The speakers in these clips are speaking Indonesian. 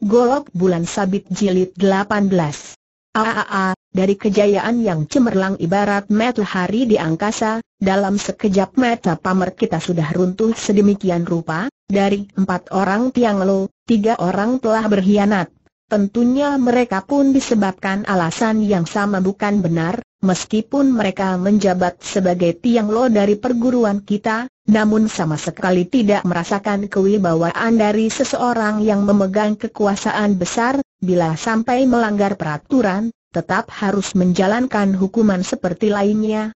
Golok Bulan Sabit Jilid 18. Dari kejayaan yang cemerlang ibarat matahari di angkasa, dalam sekejap mata pamer kita sudah runtuh sedemikian rupa. Dari 4 orang Tiang Lo, 3 orang telah berkhianat. Tentunya mereka pun disebabkan alasan yang sama, bukan benar. Meskipun mereka menjabat sebagai Tiang Lo dari perguruan kita, namun sama sekali tidak merasakan kewibawaan dari seseorang yang memegang kekuasaan besar. Bila sampai melanggar peraturan, tetap harus menjalankan hukuman seperti lainnya.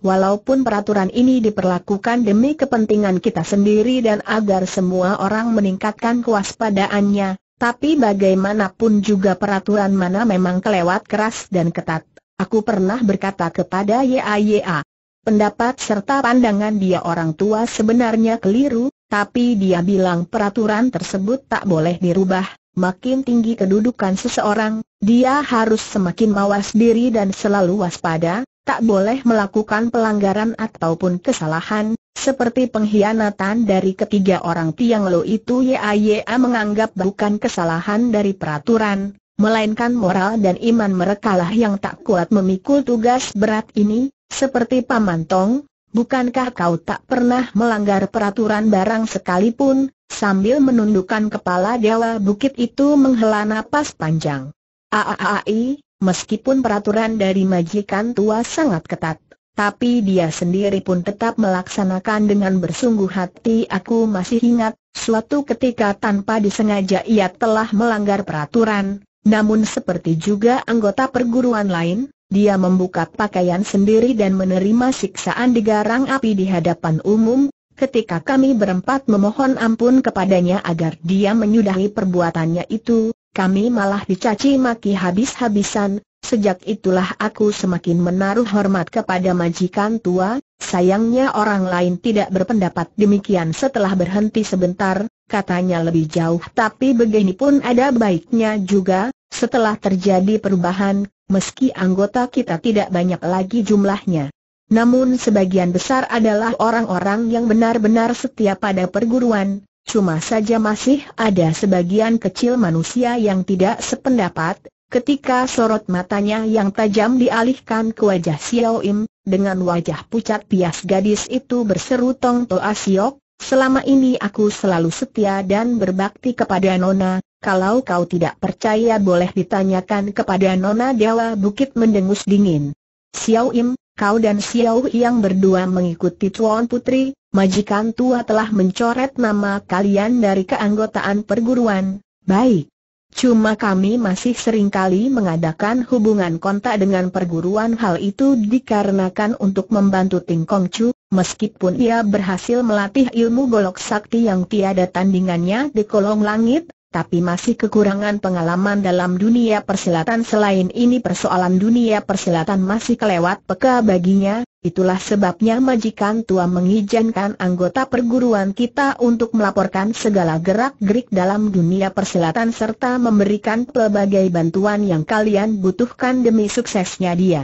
Walaupun peraturan ini diperlakukan demi kepentingan kita sendiri dan agar semua orang meningkatkan kewaspadaannya, tapi bagaimanapun juga peraturan mana memang kelewat keras dan ketat. Aku pernah berkata kepada Ye Aye, pendapat serta pandangan dia orang tua sebenarnya keliru, tapi dia bilang peraturan tersebut tak boleh dirubah. Makin tinggi kedudukan seseorang, dia harus semakin mawas diri dan selalu waspada, tak boleh melakukan pelanggaran ataupun kesalahan, seperti pengkhianatan dari ketiga orang Tiang Lo itu. Ye Aye menganggap bukan kesalahan dari peraturan, melainkan moral dan iman merekalah yang tak kuat memikul tugas berat ini. Seperti Paman Tong, bukankah kau tak pernah melanggar peraturan barang sekalipun? Sambil menundukkan kepala, Dewa Bukit itu menghela napas panjang. Meskipun peraturan dari majikan tua sangat ketat, tapi dia sendiri pun tetap melaksanakan dengan bersungguh hati. Aku masih ingat, suatu ketika tanpa disengaja ia telah melanggar peraturan, namun seperti juga anggota perguruan lain, dia membuka pakaian sendiri dan menerima siksaan di garang api di hadapan umum. Ketika kami berempat memohon ampun kepadanya agar dia menyudahi perbuatannya itu, kami malah dicaci maki habis-habisan. Sejak itulah aku semakin menaruh hormat kepada majikan tua. Sayangnya orang lain tidak berpendapat demikian. Setelah berhenti sebentar, katanya lebih jauh, tapi begini pun ada baiknya juga. Setelah terjadi perubahan, meski anggota kita tidak banyak lagi jumlahnya, namun sebagian besar adalah orang-orang yang benar-benar setia pada perguruan. Cuma saja masih ada sebagian kecil manusia yang tidak sependapat. Ketika sorot matanya yang tajam dialihkan ke wajah Xiao Im, dengan wajah pucat pias gadis itu berseru, "Tong Toa Siok, selama ini aku selalu setia dan berbakti kepada Nona. Kalau kau tidak percaya boleh ditanyakan kepada Nona." Dewa Bukit mendengus dingin, "Xiao Im, kau dan Xiao yang berdua mengikuti Tuan Putri. Majikan tua telah mencoret nama kalian dari keanggotaan perguruan. Baik, cuma kami masih seringkali mengadakan hubungan kontak dengan perguruan. Hal itu dikarenakan untuk membantu Ting Kongcu. Meskipun ia berhasil melatih ilmu golok sakti yang tiada tandingannya di kolong langit, tapi masih kekurangan pengalaman dalam dunia persilatan. Selain ini persoalan dunia persilatan masih kelewat peka baginya. Itulah sebabnya majikan tua mengizinkan anggota perguruan kita untuk melaporkan segala gerak-gerik dalam dunia persilatan serta memberikan pelbagai bantuan yang kalian butuhkan demi suksesnya dia.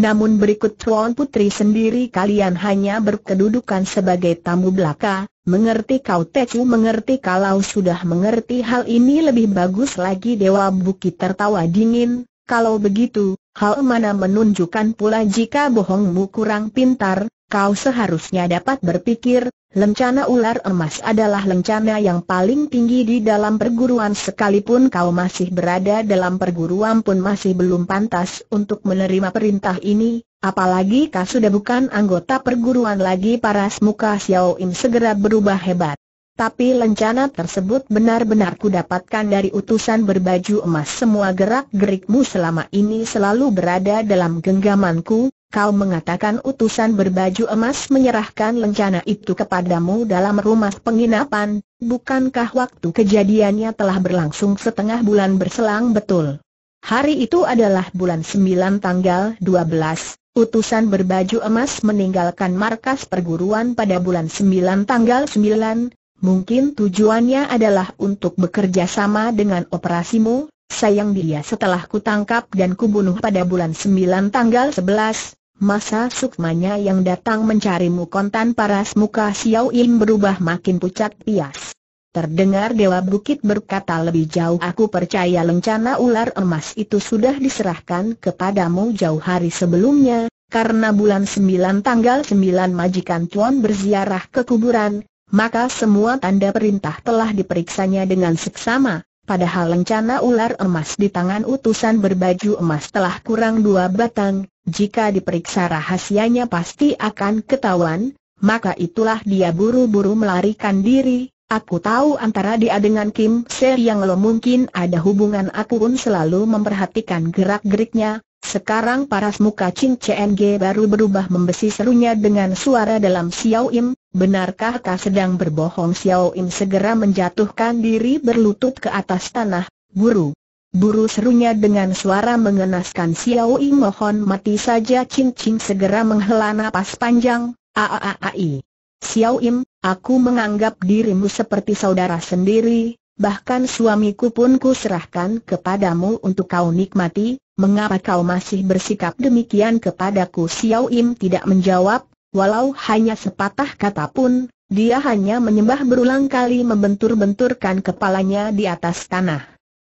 Namun berikut Tuan Putri sendiri, kalian hanya berkedudukan sebagai tamu belaka. Mengerti kau?" "Tecu mengerti. Kalau sudah mengerti hal ini lebih bagus lagi." Dewa Bukit tertawa dingin. "Kalau begitu, hal mana menunjukkan pula jika bohongmu kurang pintar? Kau seharusnya dapat berpikir, lencana ular emas adalah lencana yang paling tinggi di dalam perguruan. Sekalipun kau masih berada dalam perguruan pun masih belum pantas untuk menerima perintah ini. Apalagi kau sudah bukan anggota perguruan lagi." Paras muka Xiao Im segera berubah hebat. "Tapi lencana tersebut benar-benar ku dapatkan dari utusan berbaju emas. Semua gerak-gerikmu selama ini selalu berada dalam genggamanku. Kau mengatakan utusan berbaju emas menyerahkan lencana itu kepadamu dalam rumah penginapan. Bukankah waktu kejadiannya telah berlangsung setengah bulan berselang?" "Betul. Hari itu adalah bulan 9 tanggal 12. Utusan berbaju emas meninggalkan markas perguruan pada bulan 9 tanggal 9. Mungkin tujuannya adalah untuk bekerja sama dengan operasimu. Sayang dia setelah kutangkap dan kubunuh pada bulan 9 tanggal 11. Masa sukmanya yang datang mencarimu kontan." Paras muka Xiao Im berubah makin pucat pias. Terdengar Dewa Bukit berkata lebih jauh, aku percaya lencana ular emas itu sudah diserahkan kepadamu jauh hari sebelumnya, karena bulan 9 tanggal 9 majikan tuan berziarah ke kuburan, maka semua tanda perintah telah diperiksanya dengan seksama, padahal lencana ular emas di tangan utusan berbaju emas telah kurang 2 batang, jika diperiksa rahasianya pasti akan ketahuan, maka itulah dia buru-buru melarikan diri. Aku tahu antara dia dengan Kim Se-yang lo mungkin ada hubungan, aku pun selalu memperhatikan gerak-geriknya. Sekarang paras muka Cing-Cing baru berubah membesi, serunya dengan suara dalam, Xiao Im, benarkah kau sedang berbohong? Xiao Im segera menjatuhkan diri berlutut ke atas tanah. Buru, buru, serunya dengan suara mengenaskan, Xiao Im mohon mati saja. Cing-Cing segera menghela napas panjang. Aai. Xiao Im, aku menganggap dirimu seperti saudara sendiri, bahkan suamiku pun kuserahkan kepadamu untuk kau nikmati, mengapa kau masih bersikap demikian kepadaku? Xiao Im tidak menjawab, walau hanya sepatah kata pun, dia hanya menyembah berulang kali membentur-benturkan kepalanya di atas tanah.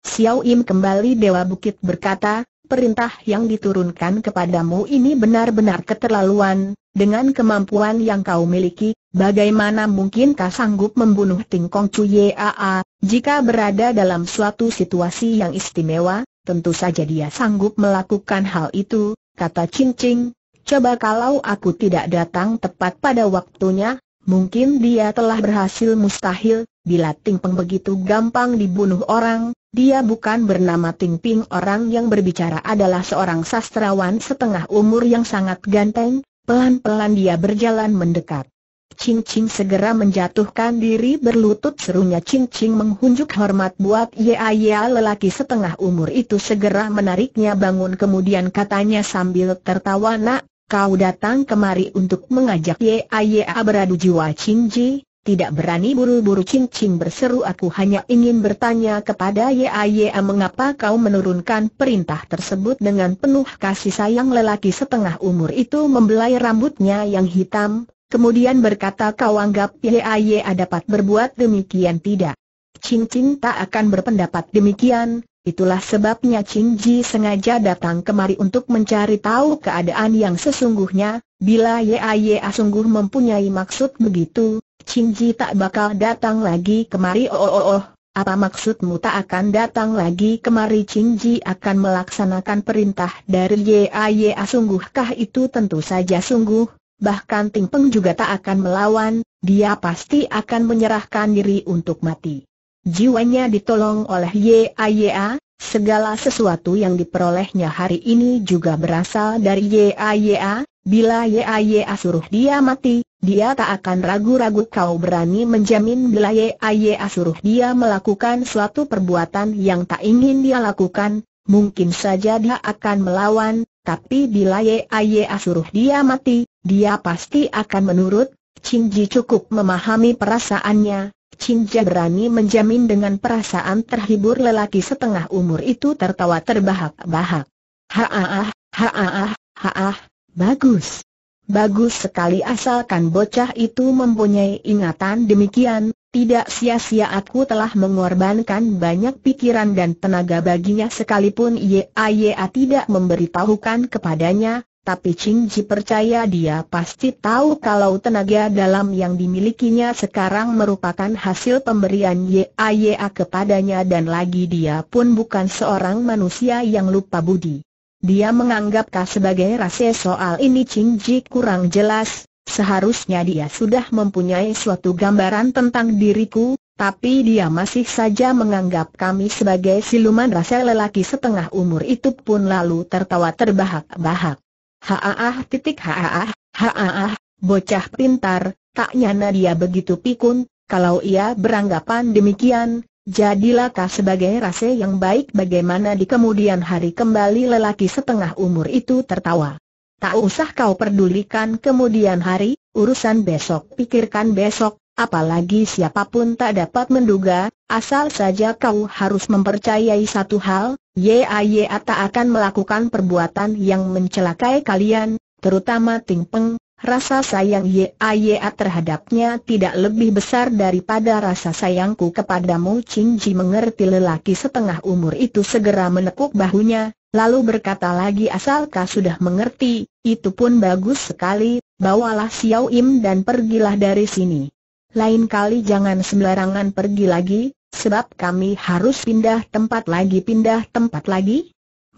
Xiao Im kembali Dewa Bukit berkata, perintah yang diturunkan kepadamu ini benar-benar keterlaluan. Dengan kemampuan yang kau miliki, bagaimana mungkin kau sanggup membunuh Ting Kongcu Ye Aye? Jika berada dalam suatu situasi yang istimewa, tentu saja dia sanggup melakukan hal itu, kata Cing-Cing. Coba kalau aku tidak datang tepat pada waktunya, mungkin dia telah berhasil. Mustahil, bila Ting Peng begitu gampang dibunuh orang. Dia bukan bernama Ting Peng, orang yang berbicara adalah seorang sastrawan setengah umur yang sangat ganteng. Pelan-pelan dia berjalan mendekat. Cing-Cing segera menjatuhkan diri berlutut, serunya, Cing-Cing menghunjuk hormat buat Ye Aye. Lelaki setengah umur itu segera menariknya bangun, kemudian katanya sambil tertawa, nak, kau datang kemari untuk mengajak Ye Aye beradu jiwa? Qing Ji tidak berani buru-buru. Cing-Cing berseru, aku hanya ingin bertanya kepada Ye Aye, mengapa kau menurunkan perintah tersebut dengan penuh kasih sayang? Lelaki setengah umur itu membelai rambutnya yang hitam, kemudian berkata, kau anggap Ye Aye dapat berbuat demikian? Tidak. Cing-Cing tak akan berpendapat demikian, itulah sebabnya Qing Ji sengaja datang kemari untuk mencari tahu keadaan yang sesungguhnya. Bila Ye Aye sungguh mempunyai maksud begitu, Qing Ji tak bakal datang lagi kemari. Apa maksudmu tak akan datang lagi kemari? Qing Ji akan melaksanakan perintah dari Ye Aye. Sungguhkah itu? Tentu saja sungguh, bahkan Ting Peng juga tak akan melawan, dia pasti akan menyerahkan diri untuk mati. Jiwanya ditolong oleh Ye Aye, segala sesuatu yang diperolehnya hari ini juga berasal dari Ye Aye. Bila Ye Aye suruh dia mati, dia tak akan ragu-ragu. Kau berani menjamin bila Ye Aye suruh dia melakukan suatu perbuatan yang tak ingin dia lakukan, mungkin saja dia akan melawan, tapi bila Ye Aye suruh dia mati, dia pasti akan menurut. Qing Ji cukup memahami perasaannya, Qing Ji berani menjamin dengan perasaan terhibur. Lelaki setengah umur itu tertawa terbahak-bahak. Haah, haah, haah. Bagus. Bagus sekali, asalkan bocah itu mempunyai ingatan demikian, tidak sia-sia aku telah mengorbankan banyak pikiran dan tenaga baginya. Sekalipun Ye Aye tidak memberitahukan kepadanya, tapi Qing Ji percaya dia pasti tahu kalau tenaga dalam yang dimilikinya sekarang merupakan hasil pemberian Ye Aye kepadanya, dan lagi dia pun bukan seorang manusia yang lupa budi. Dia menganggapkah sebagai rahsia? Soal ini Qing Ji kurang jelas, seharusnya dia sudah mempunyai suatu gambaran tentang diriku, tapi dia masih saja menganggap kami sebagai siluman rahsia. Lelaki setengah umur itu pun lalu tertawa terbahak-bahak. Haah, haah, haah, bocah pintar, tak nyana dia begitu pikun, kalau ia beranggapan demikian. Jadilah kau sebagai rase yang baik bagaimana di kemudian hari? Kembali lelaki setengah umur itu tertawa. Tak usah kau pedulikan kemudian hari, urusan besok pikirkan besok, apalagi siapapun tak dapat menduga, asal saja kau harus mempercayai satu hal, Ye Aye tak akan melakukan perbuatan yang mencelakai kalian, terutama Ting Peng. Rasa sayang Ye Aye terhadapnya tidak lebih besar daripada rasa sayangku kepadamu. Qing Ji mengerti lelaki setengah umur itu segera menekuk bahunya, lalu berkata lagi, asalkah sudah mengerti, itu pun bagus sekali, bawalah Xiao Im dan pergilah dari sini. Lain kali jangan sembarangan pergi lagi, sebab kami harus pindah tempat lagi.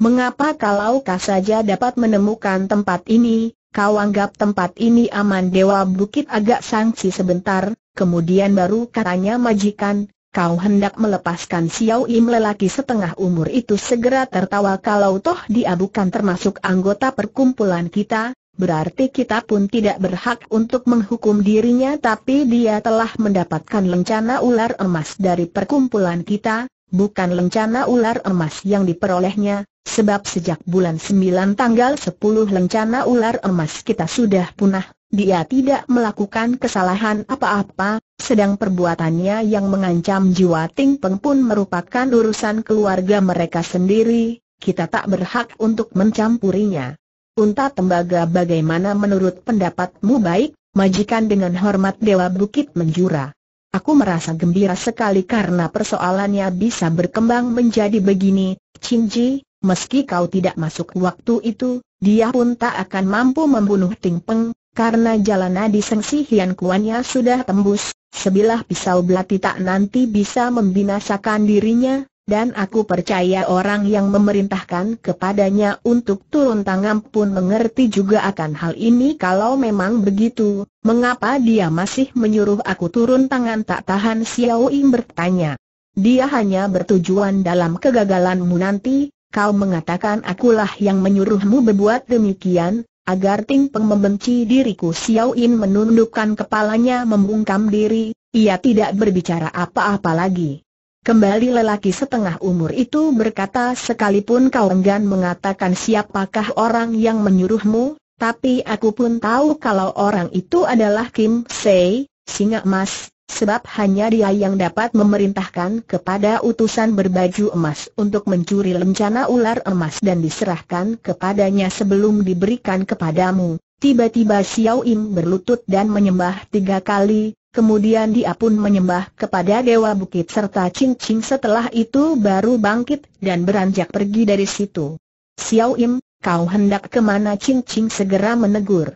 Mengapa kalau kau saja dapat menemukan tempat ini? Kau anggap tempat ini aman? Dewa Bukit agak sangsi sebentar, kemudian baru katanya, majikan, kau hendak melepaskan Xiao Im. Lelaki setengah umur itu segera tertawa, kalau toh dia bukan termasuk anggota perkumpulan kita, berarti kita pun tidak berhak untuk menghukum dirinya, tapi dia telah mendapatkan lencana ular emas dari perkumpulan kita, bukan lencana ular emas yang diperolehnya. Sebab sejak bulan 9 tanggal 10 lencana ular emas kita sudah punah. Dia tidak melakukan kesalahan apa-apa, sedang perbuatannya yang mengancam jiwa Ting Peng pun merupakan urusan keluarga mereka sendiri. Kita tak berhak untuk mencampurinya. Unta tembaga, bagaimana menurut pendapatmu? Baik, majikan, dengan hormat Dewa Bukit menjura. Aku merasa gembira sekali karena persoalannya bisa berkembang menjadi begini, Qing Ji. Meski kau tidak masuk waktu itu, dia pun tak akan mampu membunuh Ting Peng, karena jalan nadi Sengsi Hian Kuannya sudah tembus, sebilah pisau belati tak nanti bisa membinasakan dirinya, dan aku percaya orang yang memerintahkan kepadanya untuk turun tangan pun mengerti juga akan hal ini. Kalau memang begitu, mengapa dia masih menyuruh aku turun tangan? Tak tahan Xiao Im bertanya. Dia hanya bertujuan dalam kegagalanmu nanti. Kau mengatakan akulah yang menyuruhmu berbuat demikian, agar Ting Peng membenci diriku. Xiao Im menundukkan kepalanya, membungkam diri, ia tidak berbicara apa-apa lagi. Kembali lelaki setengah umur itu berkata, sekalipun kau enggan mengatakan siapakah orang yang menyuruhmu, tapi aku pun tahu kalau orang itu adalah Kim Sei, singa emas. Sebab hanya dia yang dapat memerintahkan kepada utusan berbaju emas untuk mencuri lencana ular emas dan diserahkan kepadanya sebelum diberikan kepadamu. Tiba-tiba Xiao Im berlutut dan menyembah 3 kali, kemudian dia pun menyembah kepada Dewa Bukit serta Cing-Cing. Setelah itu baru bangkit dan beranjak pergi dari situ. Xiao Im, kau hendak kemana? Cing-Cing segera menegur.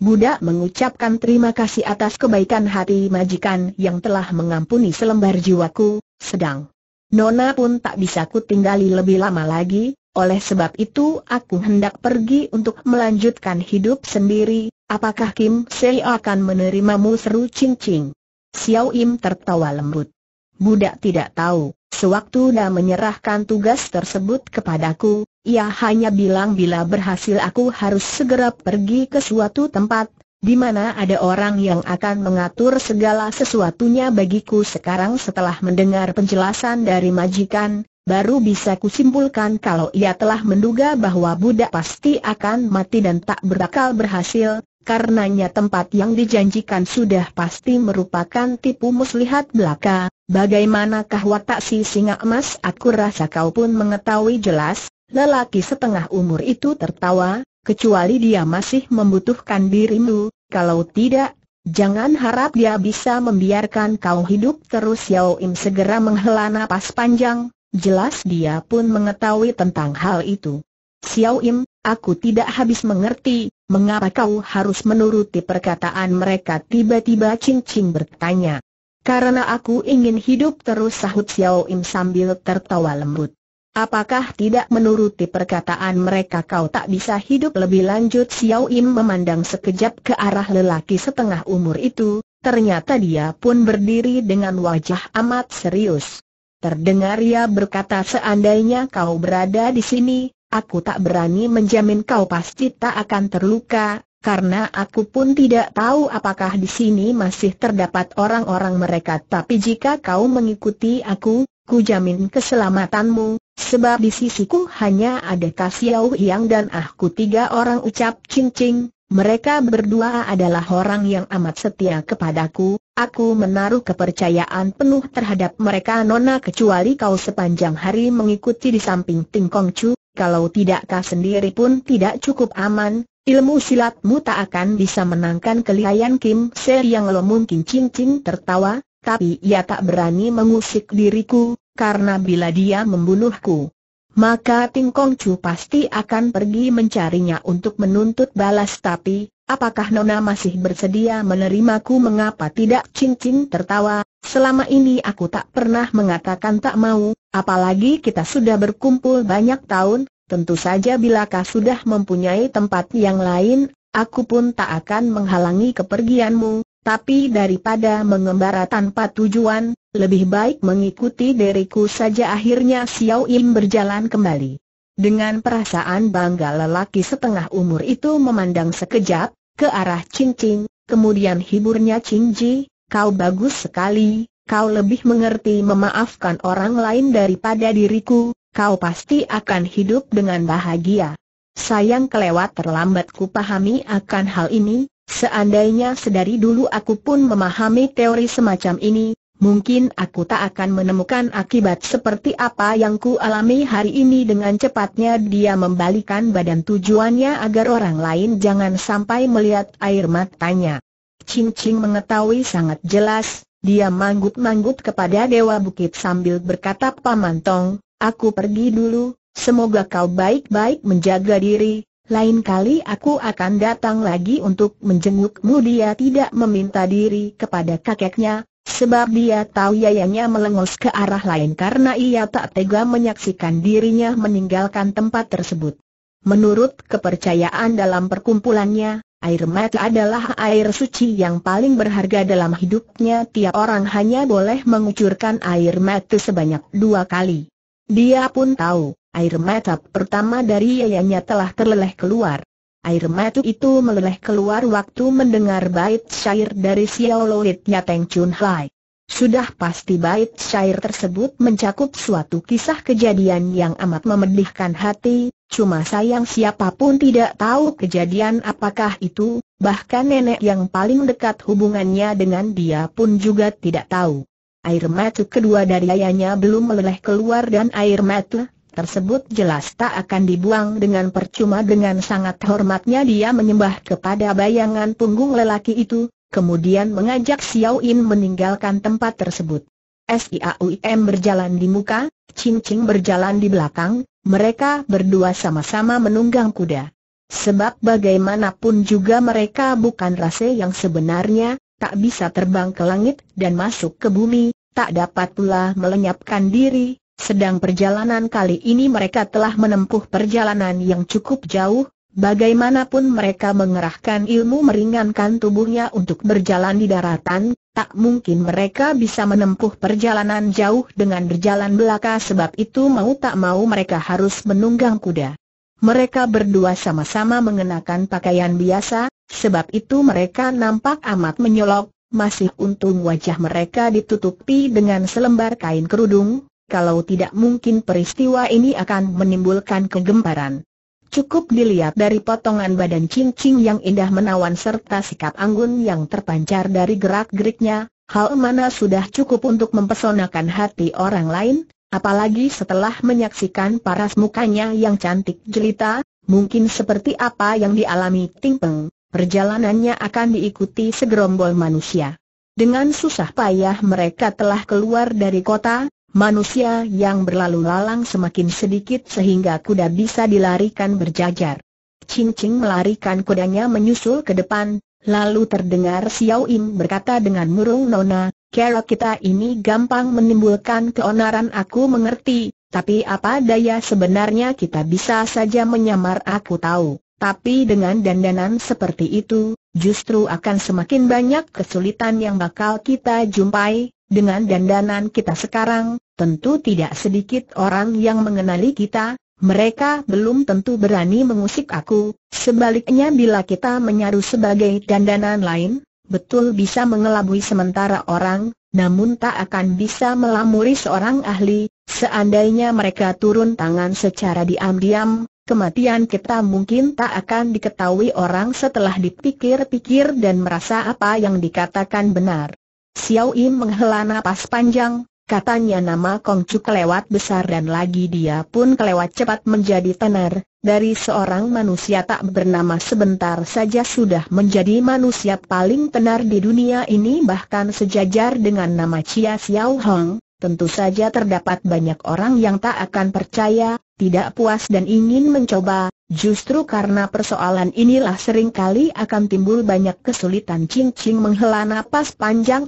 Budak mengucapkan terima kasih atas kebaikan hati majikan yang telah mengampuni selembar jiwaku, sedang Nona pun tak bisa kutinggali lebih lama lagi, oleh sebab itu aku hendak pergi untuk melanjutkan hidup sendiri. Apakah Kim Sei akan menerimamu? Seru Cing-Cing. Xiao Im tertawa lembut. Budak tidak tahu, sewaktu dia menyerahkan tugas tersebut kepadaku, ia hanya bilang bila berhasil aku harus segera pergi ke suatu tempat, di mana ada orang yang akan mengatur segala sesuatunya bagiku. Sekarang setelah mendengar penjelasan dari majikan, baru bisa kusimpulkan kalau ia telah menduga bahwa budak pasti akan mati dan tak berakal berhasil, karenanya tempat yang dijanjikan sudah pasti merupakan tipu muslihat belaka. Bagaimanakah watak si singa emas? Aku rasa kau pun mengetahui jelas. Lelaki setengah umur itu tertawa, kecuali dia masih membutuhkan dirimu, kalau tidak, jangan harap dia bisa membiarkan kau hidup terus. Xiao Im segera menghela napas panjang, jelas dia pun mengetahui tentang hal itu. Xiao Im, aku tidak habis mengerti, mengapa kau harus menuruti perkataan mereka? Tiba-tiba Cing-Cing bertanya. Karena aku ingin hidup terus, sahut Xiao Im sambil tertawa lembut. Apakah tidak menuruti perkataan mereka kau tak bisa hidup lebih lanjut? Xiao Im memandang sekejap ke arah lelaki setengah umur itu, ternyata dia pun berdiri dengan wajah amat serius. Terdengar ia berkata, seandainya kau berada di sini, aku tak berani menjamin kau pasti tak akan terluka, karena aku pun tidak tahu apakah di sini masih terdapat orang-orang mereka. Tapi jika kau mengikuti aku, ku jamin keselamatanmu, sebab di sisiku hanya ada Xiao Yang dan aku 3 orang, ucap Cing-Cing. Mereka berdua adalah orang yang amat setia kepadaku, aku menaruh kepercayaan penuh terhadap mereka. Nona, kecuali kau sepanjang hari mengikuti di samping Ting Kongcu, kalau tidak kau sendiri pun tidak cukup aman, Ilmu silatmu tak akan bisa menangkan kelihayan Kim Se-yang. Lo mungkin Cing-Cing tertawa, tapi ia tak berani mengusik diriku, karena bila dia membunuhku, maka Ting Kongcu pasti akan pergi mencarinya untuk menuntut balas. Tapi, apakah Nona masih bersedia menerimaku? Mengapa tidak? Cing-Cing tertawa, selama ini aku tak pernah mengatakan tak mau, apalagi kita sudah berkumpul banyak tahun. Tentu saja bilakah sudah mempunyai tempat yang lain, aku pun tak akan menghalangi kepergianmu, tapi daripada mengembara tanpa tujuan, lebih baik mengikuti diriku saja. Akhirnya Xiao Im berjalan kembali. Dengan perasaan bangga, lelaki setengah umur itu memandang sekejap ke arah Cing-Cing, kemudian hiburnya, "Qing Ji, kau bagus sekali, kau lebih mengerti memaafkan orang lain daripada diriku. Kau pasti akan hidup dengan bahagia." Sayang kelewat terlambat kupahami akan hal ini. Seandainya sedari dulu aku pun memahami teori semacam ini, mungkin aku tak akan menemukan akibat seperti apa yang ku alami hari ini. Dengan cepatnya dia membalikan badan, tujuannya agar orang lain jangan sampai melihat air matanya. Cing-Cing mengetahui sangat jelas, dia manggut-manggut kepada Dewa Bukit sambil berkata, "Paman Tong, aku pergi dulu, semoga kau baik-baik menjaga diri, lain kali aku akan datang lagi untuk menjengukmu." Dia tidak meminta diri kepada kakeknya, sebab dia tahu yayanya melengos ke arah lain karena ia tak tega menyaksikan dirinya meninggalkan tempat tersebut. Menurut kepercayaan dalam perkumpulannya, air mata adalah air suci yang paling berharga dalam hidupnya. Tiap orang hanya boleh mengucurkan air mata sebanyak 2 kali. Dia pun tahu, air mata pertama dari yayanya telah terleleh keluar. Air mata itu meleleh keluar waktu mendengar bait syair dari Xiao Loitnya Teng Chun Hai. Sudah pasti bait syair tersebut mencakup suatu kisah kejadian yang amat memedihkan hati, cuma sayang siapapun tidak tahu kejadian apakah itu, bahkan nenek yang paling dekat hubungannya dengan dia pun juga tidak tahu. Air mata kedua dari ayahnya belum meleleh keluar dan air mata tersebut jelas tak akan dibuang dengan percuma. Dengan sangat hormatnya dia menyembah kepada bayangan punggung lelaki itu, kemudian mengajak Xiao Im meninggalkan tempat tersebut. Xiao Im berjalan di muka, Cing-Cing berjalan di belakang, mereka berdua sama-sama menunggang kuda. Sebab bagaimanapun juga mereka bukan rase yang sebenarnya, tak bisa terbang ke langit dan masuk ke bumi, tak dapat pula melenyapkan diri. Sedang perjalanan kali ini mereka telah menempuh perjalanan yang cukup jauh. Bagaimanapun mereka mengerahkan ilmu meringankan tubuhnya untuk berjalan di daratan, tak mungkin mereka bisa menempuh perjalanan jauh dengan berjalan belaka. Sebab itu mau tak mau mereka harus menunggang kuda. Mereka berdua sama-sama mengenakan pakaian biasa, sebab itu mereka nampak amat menyolok. Masih untung wajah mereka ditutupi dengan selembar kain kerudung, kalau tidak mungkin peristiwa ini akan menimbulkan kegemparan. Cukup dilihat dari potongan badan Cing-Cing yang indah menawan serta sikap anggun yang terpancar dari gerak-geriknya, hal mana sudah cukup untuk mempesonakan hati orang lain. Apalagi setelah menyaksikan paras mukanya yang cantik jelita, mungkin seperti apa yang dialami Ting Peng, perjalanannya akan diikuti segerombol manusia. Dengan susah payah mereka telah keluar dari kota, manusia yang berlalu lalang semakin sedikit sehingga kuda bisa dilarikan berjajar. Cing-Cing melarikan kudanya menyusul ke depan, lalu terdengar Xiao Im berkata dengan murung, "Nona, kera kita ini gampang menimbulkan keonaran." "Aku mengerti, tapi apa daya, sebenarnya kita bisa saja menyamar." "Aku tahu, tapi dengan dandanan seperti itu, justru akan semakin banyak kesulitan yang bakal kita jumpai. Dengan dandanan kita sekarang, tentu tidak sedikit orang yang mengenali kita. Mereka belum tentu berani mengusik aku. Sebaliknya bila kita menyaru sebagai dandanan lain, betul bisa mengelabui sementara orang, namun tak akan bisa melamuri seorang ahli. Seandainya mereka turun tangan secara diam-diam, kematian kita mungkin tak akan diketahui orang. Setelah dipikir-pikir dan merasa apa yang dikatakan benar, Xiao Im menghela napas panjang, Katanya nama Kongcu kelewat besar dan lagi dia pun kelewat cepat menjadi tenar. Dari seorang manusia tak bernama sebentar saja sudah menjadi manusia paling tenar di dunia ini, bahkan sejajar dengan nama Chia Xiao Hong. Tentu saja terdapat banyak orang yang tak akan percaya, tidak puas dan ingin mencoba. Justru karena persoalan inilah seringkali akan timbul banyak kesulitan. Cing-Cing menghela napas panjang.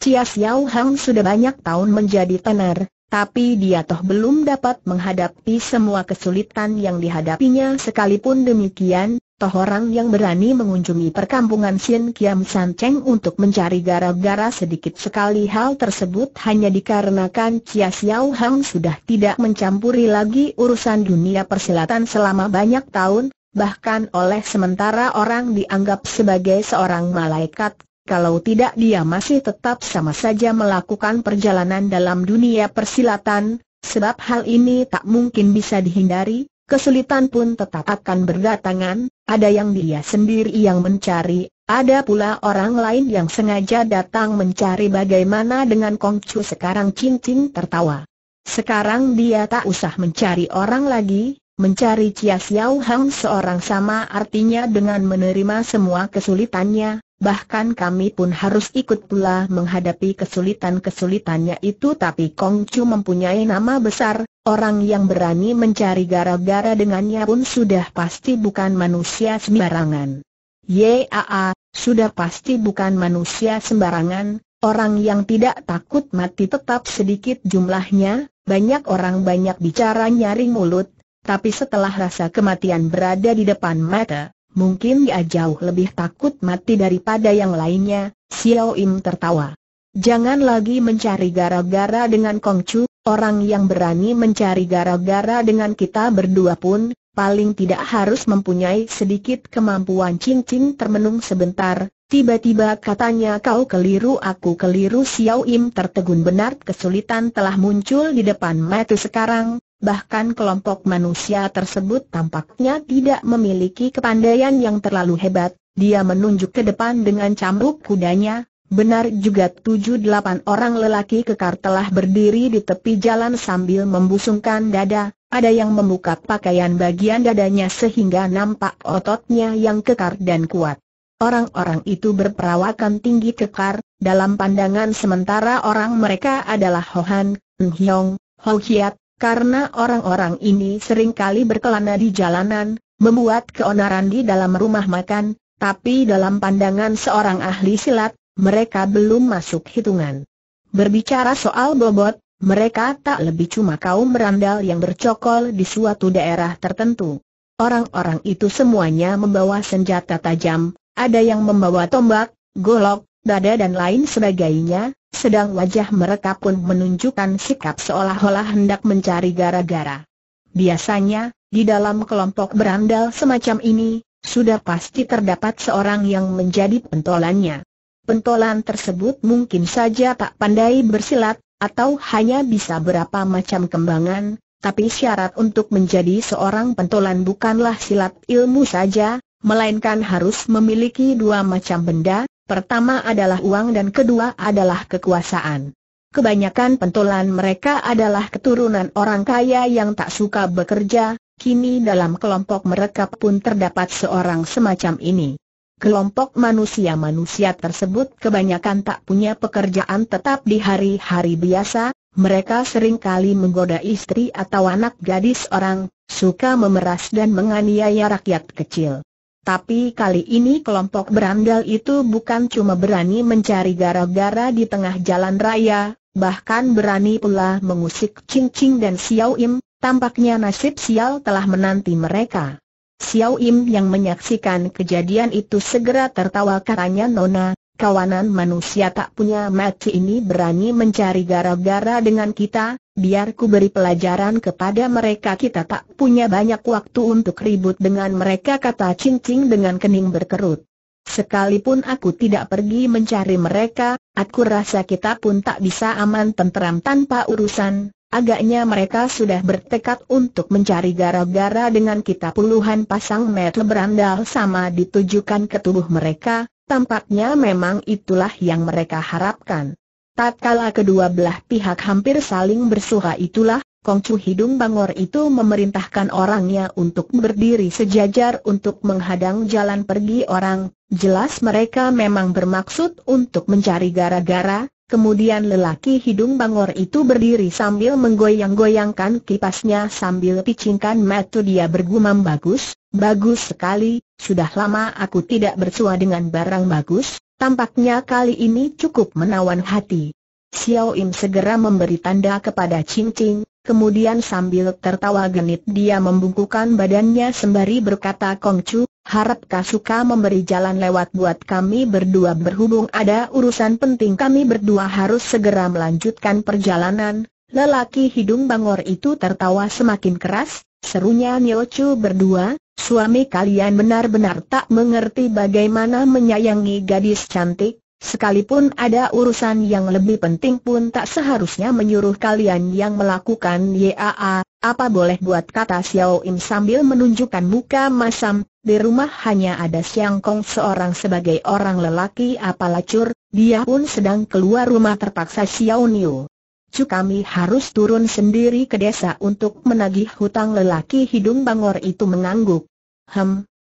Chia Xiao Hong sudah banyak tahun menjadi tenar, tapi dia toh belum dapat menghadapi semua kesulitan yang dihadapinya. Sekalipun demikian, toh orang yang berani mengunjungi perkampungan Sien Kiam San Cheng untuk mencari gara-gara sedikit sekali hal tersebut hanya dikarenakan Chia Xiao Hong sudah tidak mencampuri lagi urusan dunia persilatan selama banyak tahun. Bahkan oleh sementara orang dianggap sebagai seorang malaikat. Kalau tidak dia masih tetap sama saja melakukan perjalanan dalam dunia persilatan, sebab hal ini tak mungkin bisa dihindari, kesulitan pun tetap akan berdatangan, ada yang dia sendiri yang mencari, ada pula orang lain yang sengaja datang mencari. Bagaimana dengan Kongcu sekarang? Cing-Cing tertawa. Sekarang dia tak usah mencari orang lagi. Mencari Chia Xiao Hong seorang sama artinya dengan menerima semua kesulitannya, bahkan kami pun harus ikut pula menghadapi kesulitan-kesulitannya itu. Tapi Kongcu mempunyai nama besar, orang yang berani mencari gara-gara dengannya pun sudah pasti bukan manusia sembarangan. Ye Aye, sudah pasti bukan manusia sembarangan, orang yang tidak takut mati tetap sedikit jumlahnya, banyak orang banyak bicara nyari mulut. Tapi setelah rasa kematian berada di depan mata, mungkin dia jauh lebih takut mati daripada yang lainnya. Xiao Im tertawa. Jangan lagi mencari gara-gara dengan Kongcu. Orang yang berani mencari gara-gara dengan kita berdua pun paling tidak harus mempunyai sedikit kemampuan. Cing-Cing termenung sebentar. Tiba-tiba katanya, kau keliru, aku keliru. Xiao Im tertegun. Benar, kesulitan telah muncul di depan mata sekarang. Bahkan kelompok manusia tersebut tampaknya tidak memiliki kepandaian yang terlalu hebat. Dia menunjuk ke depan dengan cambuk kudanya. Benar juga, 7-8 orang lelaki kekar telah berdiri di tepi jalan sambil membusungkan dada. Ada yang membuka pakaian bagian dadanya sehingga nampak ototnya yang kekar dan kuat. Orang-orang itu berperawakan tinggi kekar. Dalam pandangan sementara orang mereka adalah Hohan, Hyong, Ho Hiat. Karena orang-orang ini seringkali berkelana di jalanan, membuat keonaran di dalam rumah makan, tapi dalam pandangan seorang ahli silat, mereka belum masuk hitungan. Berbicara soal bobot, mereka tak lebih cuma kaum berandal yang bercokol di suatu daerah tertentu. Orang-orang itu semuanya membawa senjata tajam, ada yang membawa tombak, golok, dada dan lain sebagainya. Sedang wajah mereka pun menunjukkan sikap seolah-olah hendak mencari gara-gara. Biasanya, di dalam kelompok berandal semacam ini, sudah pasti terdapat seorang yang menjadi pentolannya. Pentolan tersebut mungkin saja tak pandai bersilat, atau hanya bisa berapa macam kembangan, tapi syarat untuk menjadi seorang pentolan bukanlah silat ilmu saja, melainkan harus memiliki dua macam benda. Pertama adalah uang dan kedua adalah kekuasaan. Kebanyakan pentolan mereka adalah keturunan orang kaya yang tak suka bekerja. Kini dalam kelompok mereka pun terdapat seorang semacam ini. Kelompok manusia-manusia tersebut kebanyakan tak punya pekerjaan tetap di hari-hari biasa. Mereka seringkali menggoda istri atau anak gadis orang, suka memeras dan menganiaya rakyat kecil. Tapi kali ini kelompok berandal itu bukan cuma berani mencari gara-gara di tengah jalan raya, bahkan berani pula mengusik Cing-Cing dan Xiao Im. Tampaknya nasib sial telah menanti mereka. Xiao Im yang menyaksikan kejadian itu segera tertawa. Katanya, Nona, kawanan manusia tak punya mati ini berani mencari gara-gara dengan kita. Biar ku beri pelajaran kepada mereka. Kita tak punya banyak waktu untuk ribut dengan mereka, kata Cing-Cing dengan kening berkerut. Sekalipun aku tidak pergi mencari mereka, aku rasa kita pun tak bisa aman tenteram tanpa urusan. Agaknya mereka sudah bertekad untuk mencari gara-gara dengan kita. Puluhan pasang mata berandal sama ditujukan ke tubuh mereka. Tampaknya memang itulah yang mereka harapkan. Tatkala kedua belah pihak hampir saling bersuara itulah, Kongcu hidung bangor itu memerintahkan orangnya untuk berdiri sejajar untuk menghadang jalan pergi orang. Jelas mereka memang bermaksud untuk mencari gara-gara. Kemudian lelaki hidung bangor itu berdiri sambil menggoyang-goyangkan kipasnya sambil picingkan mata dia bergumam, "Bagus, bagus sekali, sudah lama aku tidak bersua dengan barang bagus, tampaknya kali ini cukup menawan hati." Xiao Im segera memberi tanda kepada Cing-Cing, kemudian sambil tertawa genit dia membungkukkan badannya sembari berkata, "Kongcu, harapkah suka memberi jalan lewat buat kami berdua berhubung ada urusan penting kami berdua harus segera melanjutkan perjalanan." Lelaki hidung bangor itu tertawa semakin keras, serunya, "Nyocu berdua, suami kalian benar-benar tak mengerti bagaimana menyayangi gadis cantik, sekalipun ada urusan yang lebih penting pun tak seharusnya menyuruh kalian yang melakukan." "Ye Aye, apa boleh buat," kata Xiao Im sambil menunjukkan muka masam. Di rumah hanya ada Siang Kong seorang sebagai orang lelaki apa lacur, dia pun sedang keluar rumah terpaksa Xiao Niu. "Cu, kami harus turun sendiri ke desa untuk menagih hutang." Lelaki hidung bangor itu mengangguk.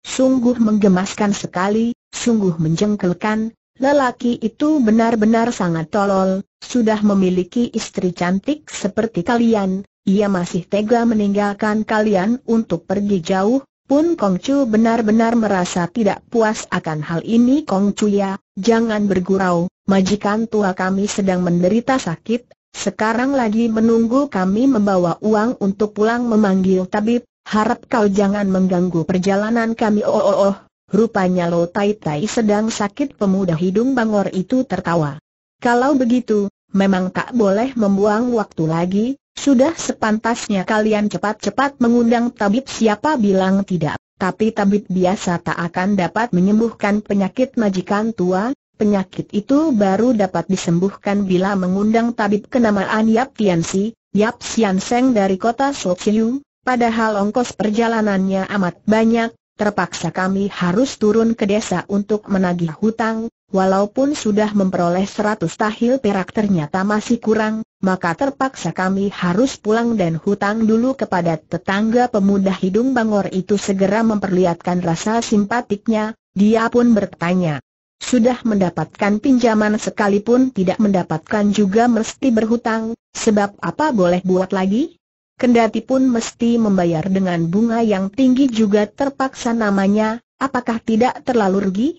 Sungguh menggemaskan sekali, sungguh menjengkelkan." Lelaki itu benar-benar sangat tolol, sudah memiliki istri cantik seperti kalian, ia masih tega meninggalkan kalian untuk pergi jauh. Pun Kongcu benar-benar merasa tidak puas akan hal ini. "Kongcu ya, jangan bergurau, majikan tua kami sedang menderita sakit, sekarang lagi menunggu kami membawa uang untuk pulang memanggil tabib, harap kau jangan mengganggu perjalanan kami." Oh, rupanya Lo Tai Tai sedang sakit." Pemuda hidung bangor itu tertawa. "Kalau begitu, memang tak boleh membuang waktu lagi. Sudah sepantasnya kalian cepat-cepat mengundang tabib." "Siapa bilang tidak, tapi tabib biasa tak akan dapat menyembuhkan penyakit majikan tua, penyakit itu baru dapat disembuhkan bila mengundang tabib kenamaan Yap Tian Si, Yap Sian Seng dari kota Sulciu, padahal ongkos perjalanannya amat banyak, terpaksa kami harus turun ke desa untuk menagih hutang. Walaupun sudah memperoleh 100 tahil perak ternyata masih kurang, maka terpaksa kami harus pulang dan hutang dulu kepada tetangga." Pemuda hidung bangor itu segera memperlihatkan rasa simpatiknya, dia pun bertanya, "Sudah mendapatkan pinjaman sekalipun tidak mendapatkan juga mesti berhutang, sebab apa boleh buat lagi? Kendati pun mesti membayar dengan bunga yang tinggi juga terpaksa namanya, apakah tidak terlalu rugi?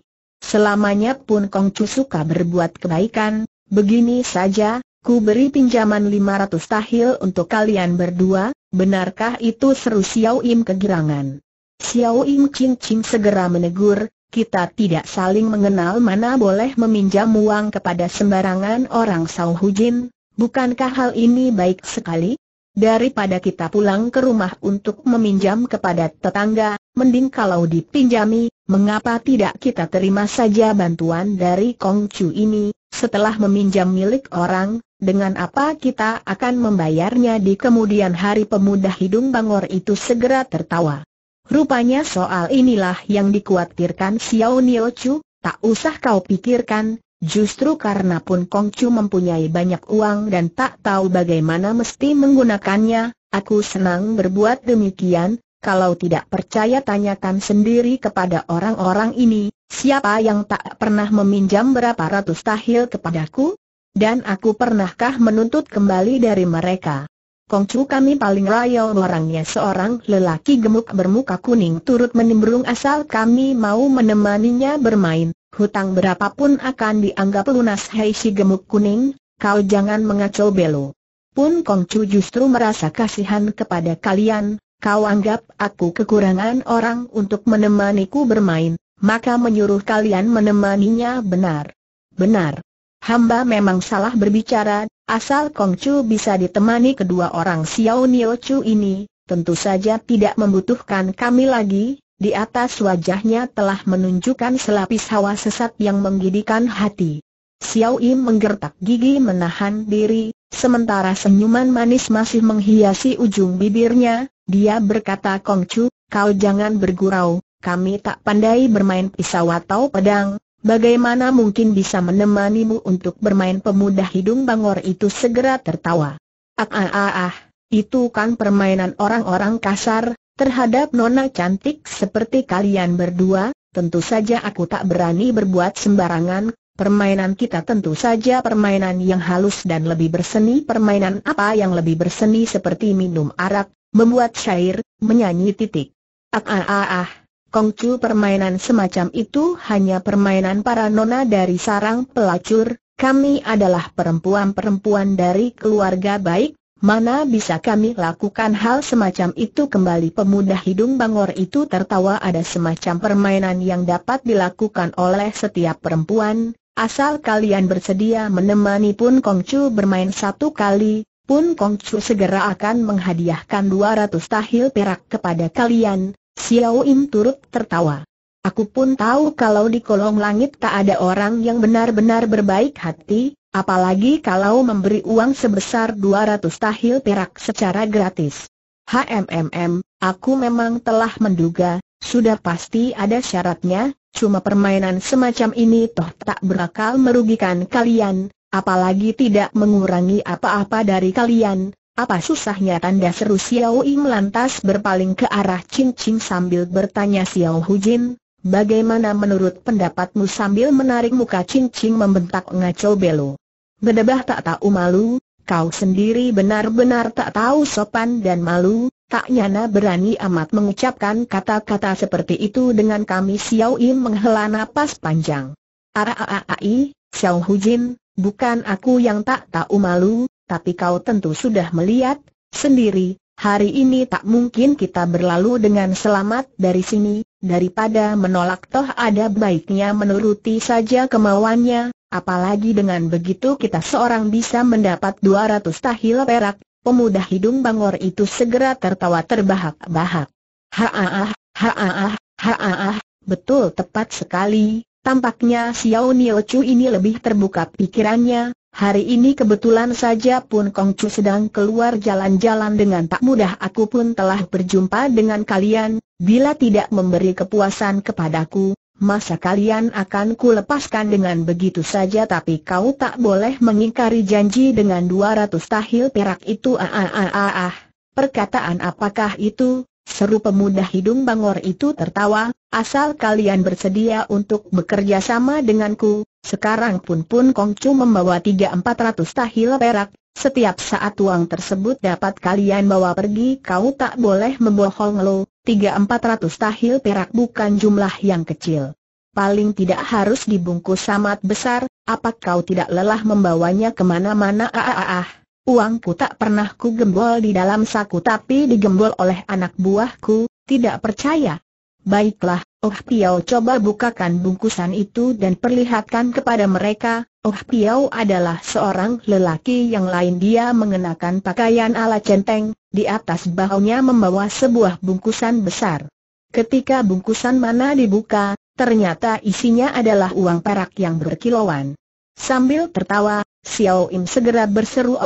Selamanya pun Kongcu suka berbuat kebaikan, begini saja, ku beri pinjaman 500 tahil untuk kalian berdua, benarkah itu?" seru Xiao Im kegirangan. Xiao Im Cing-Cing segera menegur, "Kita tidak saling mengenal, mana boleh meminjam uang kepada sembarangan orang sauhujin, bukankah hal ini baik sekali? Daripada kita pulang ke rumah untuk meminjam kepada tetangga, mending kalau dipinjami, mengapa tidak kita terima saja bantuan dari Kongcu ini, setelah meminjam milik orang, dengan apa kita akan membayarnya di kemudian hari?" Pemuda hidung bangor itu segera tertawa. Rupanya soal inilah yang dikhawatirkan Xiao Niochu, "Tak usah kau pikirkan. Justru karena pun Kongcu mempunyai banyak uang dan tak tahu bagaimana mesti menggunakannya, aku senang berbuat demikian. Kalau tidak percaya tanyakan sendiri kepada orang-orang ini, siapa yang tak pernah meminjam berapa ratus tahil kepadaku? Dan aku pernahkah menuntut kembali dari mereka? Kongcu kami paling loyal orangnya." Seorang lelaki gemuk bermuka kuning turut menimbrung, "Asal kami mau menemaninya bermain, hutang berapapun akan dianggap lunas." "Hei si gemuk kuning, kau jangan mengacau belo. Pun Kongcu justru merasa kasihan kepada kalian, kau anggap aku kekurangan orang untuk menemaniku bermain, maka menyuruh kalian menemaninya benar. Benar. Hamba memang salah berbicara, asal Kongcu bisa ditemani kedua orang Xiao Niochu ini, tentu saja tidak membutuhkan kami lagi." Di atas wajahnya telah menunjukkan selapis hawa sesat yang menggigitkan hati. Xiao Im menggertak gigi menahan diri, sementara senyuman manis masih menghiasi ujung bibirnya. Dia berkata, "Kongcu, kau jangan bergurau, kami tak pandai bermain pisau atau pedang, Bagaimana mungkin bisa menemanimu untuk bermain? Pemuda hidung bangor itu segera tertawa. Itu kan permainan orang-orang kasar, terhadap nona cantik seperti kalian berdua, tentu saja aku tak berani berbuat sembarangan. Permainan kita tentu saja permainan yang halus dan lebih berseni. Permainan apa yang lebih berseni seperti minum arak, membuat syair, menyanyi titik. Kongcu, permainan semacam itu hanya permainan para nona dari sarang pelacur. Kami adalah perempuan-perempuan dari keluarga baik, mana bisa kami lakukan hal semacam itu kembali? Pemuda hidung bangor itu tertawa. Ada semacam permainan yang dapat dilakukan oleh setiap perempuan, asal kalian bersedia menemani Pun Kongcu bermain. Satu kali, Pun Kongcu segera akan menghadiahkan 200 tahil perak kepada kalian. Xiao Im turut tertawa. Aku pun tahu kalau di kolong langit tak ada orang yang benar-benar berbaik hati, apalagi kalau memberi uang sebesar 200 tahil perak secara gratis. Aku memang telah menduga, sudah pasti ada syaratnya, cuma permainan semacam ini toh tak berakal merugikan kalian, apalagi tidak mengurangi apa-apa dari kalian. Apa susahnya? Tanda seru Xiao Im lantas berpaling ke arah Cing-Cing sambil bertanya, Xiao Hujin, bagaimana menurut pendapatmu? Sambil menarik muka Cing-Cing membentak, ngaco belo. Bedebah tak tahu malu, kau sendiri benar-benar tak tahu sopan dan malu, tak nyana berani amat mengucapkan kata-kata seperti itu dengan kami. Xiao Im menghela napas panjang. Xiao Hujin, bukan aku yang tak tahu malu, tapi kau tentu sudah melihat sendiri, hari ini tak mungkin kita berlalu dengan selamat dari sini. Daripada menolak, toh ada baiknya menuruti saja kemauannya, apalagi dengan begitu kita seorang bisa mendapat 200 tahil perak. Pemuda hidung bangor itu segera tertawa terbahak-bahak. Betul, tepat sekali. Tampaknya Xiao Niochu ini lebih terbuka pikirannya. Hari ini kebetulan saja Pun Kongcu sedang keluar jalan-jalan. Dengan tak mudah aku pun telah berjumpa dengan kalian. Bila tidak memberi kepuasan kepadaku, masa kalian akan kulepaskan dengan begitu saja? Tapi kau tak boleh mengingkari janji dengan 200 tahil perak itu. Perkataan apakah itu? Seru pemuda hidung bangor itu tertawa. Asal kalian bersedia untuk bekerja sama denganku, sekarang Pun Kongcu membawa 300-400 tahil perak. Setiap saat uang tersebut dapat kalian bawa pergi. Kau tak boleh membohong lo. 300-400 tahil perak bukan jumlah yang kecil. Paling tidak harus dibungkus amat besar. Apa kau tidak lelah membawanya kemana-mana? Uangku tak pernah ku gembol di dalam saku, tapi digembol oleh anak buahku. Tidak percaya? Baiklah, Oh Piao, coba bukakan bungkusan itu dan perlihatkan kepada mereka. Oh Piao adalah seorang lelaki yang lain. Dia mengenakan pakaian ala centeng, di atas bahunya membawa sebuah bungkusan besar. Ketika bungkusan mana dibuka, ternyata isinya adalah uang perak yang berkilauan. Sambil tertawa, Xiao Im segera berseru,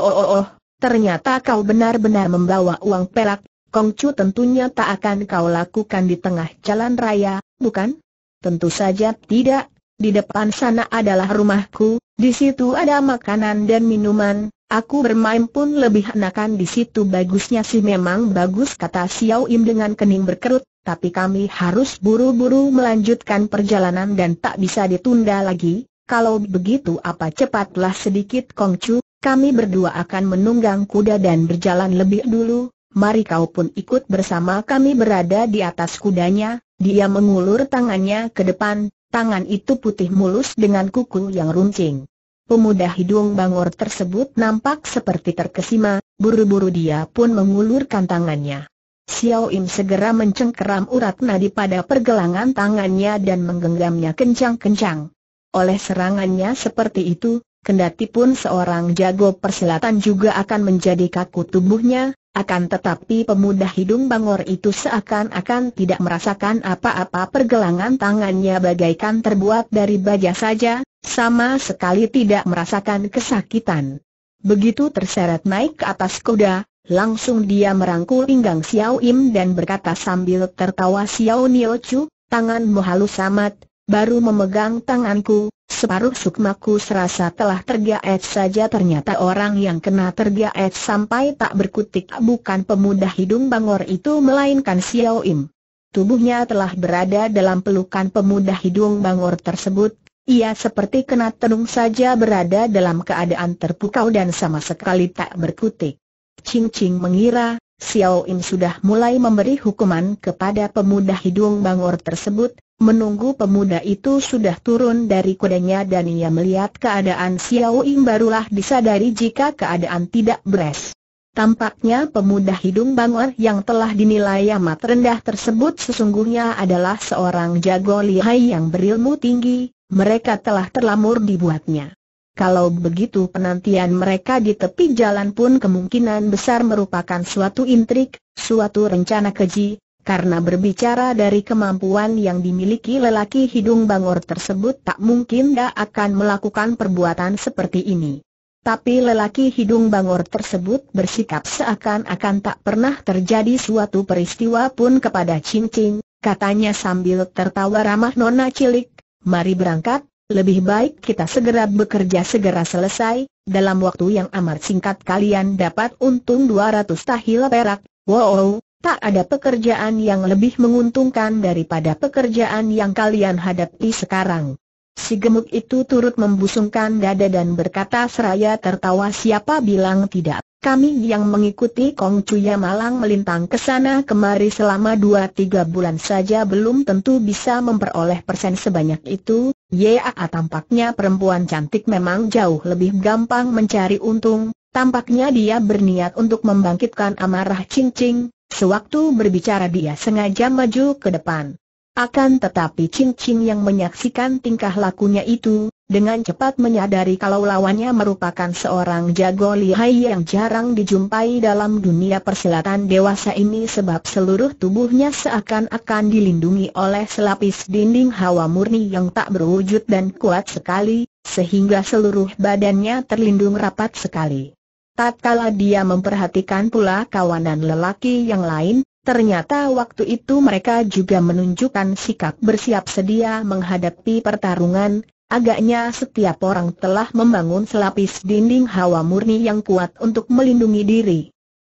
ternyata kau benar-benar membawa uang perak. Kongcu, tentunya tak akan kau lakukan di tengah jalan raya, bukan? Tentu saja tidak. Di depan sana adalah rumahku, di situ ada makanan dan minuman. Aku bermain pun lebih enakan di situ. Bagusnya sih memang bagus, kata Xiao Im dengan kening berkerut, tapi kami harus buru-buru melanjutkan perjalanan dan tak bisa ditunda lagi. Kalau begitu apa cepatlah sedikit Kongcu, kami berdua akan menunggang kuda dan berjalan lebih dulu. Mari kau pun ikut bersama kami. Berada di atas kudanya, dia mengulur tangannya ke depan, tangan itu putih mulus dengan kuku yang runcing. Pemuda hidung bangor tersebut nampak seperti terkesima, buru-buru dia pun mengulurkan tangannya. Xiao Im segera mencengkeram urat nadi pada pergelangan tangannya dan menggenggamnya kencang-kencang. Oleh serangannya seperti itu, kendati pun seorang jago persilatan juga akan menjadi kaku tubuhnya, akan tetapi pemuda hidung bangor itu seakan-akan tidak merasakan apa-apa. Pergelangan tangannya bagaikan terbuat dari baja saja, sama sekali tidak merasakan kesakitan. Begitu terseret naik ke atas kuda, langsung dia merangkul pinggang Xiao Im dan berkata sambil tertawa, Xiao Niochu, tanganmu halus amat. baru memegang tanganku, separuh sukmaku serasa telah tergaet saja. Ternyata orang yang kena tergaet sampai tak berkutik bukan pemuda hidung bangor itu melainkan Xiao Im. Tubuhnya telah berada dalam pelukan pemuda hidung bangor tersebut. Ia seperti kena tenung saja, berada dalam keadaan terpukau dan sama sekali tak berkutik. Cing-Cing mengira Xiao Im sudah mulai memberi hukuman kepada pemuda hidung bangor tersebut. Menunggu pemuda itu sudah turun dari kudanya dan ia melihat keadaan Xiao Im, barulah disadari jika keadaan tidak beres. Tampaknya pemuda hidung bangor yang telah dinilai amat rendah tersebut sesungguhnya adalah seorang jago lihai yang berilmu tinggi. Mereka telah terlamur dibuatnya. Kalau begitu, penantian mereka di tepi jalan pun kemungkinan besar merupakan suatu intrik, suatu rencana keji, karena berbicara dari kemampuan yang dimiliki lelaki hidung bangor tersebut, tak mungkin dia akan melakukan perbuatan seperti ini. Tapi lelaki hidung bangor tersebut bersikap seakan-akan tak pernah terjadi suatu peristiwa pun kepada Cing-Cing. Katanya sambil tertawa ramah, "Nona cilik, mari berangkat, lebih baik kita segera bekerja segera selesai, dalam waktu yang amat singkat kalian dapat untung 200 tahil perak, wow, tak ada pekerjaan yang lebih menguntungkan daripada pekerjaan yang kalian hadapi sekarang." Si gemuk itu turut membusungkan dada dan berkata seraya tertawa, "Siapa bilang tidak? Kami yang mengikuti Kongcu ya malang melintang ke sana kemari selama 2-3 bulan saja belum tentu bisa memperoleh persen sebanyak itu. Ye Aye tampaknya perempuan cantik memang jauh lebih gampang mencari untung." Tampaknya dia berniat untuk membangkitkan amarah Cing-Cing. Sewaktu berbicara dia sengaja maju ke depan. Akan tetapi Cing-Cing yang menyaksikan tingkah lakunya itu, dengan cepat menyadari kalau lawannya merupakan seorang jago lihai yang jarang dijumpai dalam dunia persilatan dewasa ini, sebab seluruh tubuhnya seakan-akan dilindungi oleh selapis dinding hawa murni yang tak berwujud dan kuat sekali, sehingga seluruh badannya terlindung rapat sekali. Tatkala dia memperhatikan pula kawanan lelaki yang lain, ternyata waktu itu mereka juga menunjukkan sikap bersiap sedia menghadapi pertarungan. Agaknya setiap orang telah membangun selapis dinding hawa murni yang kuat untuk melindungi diri.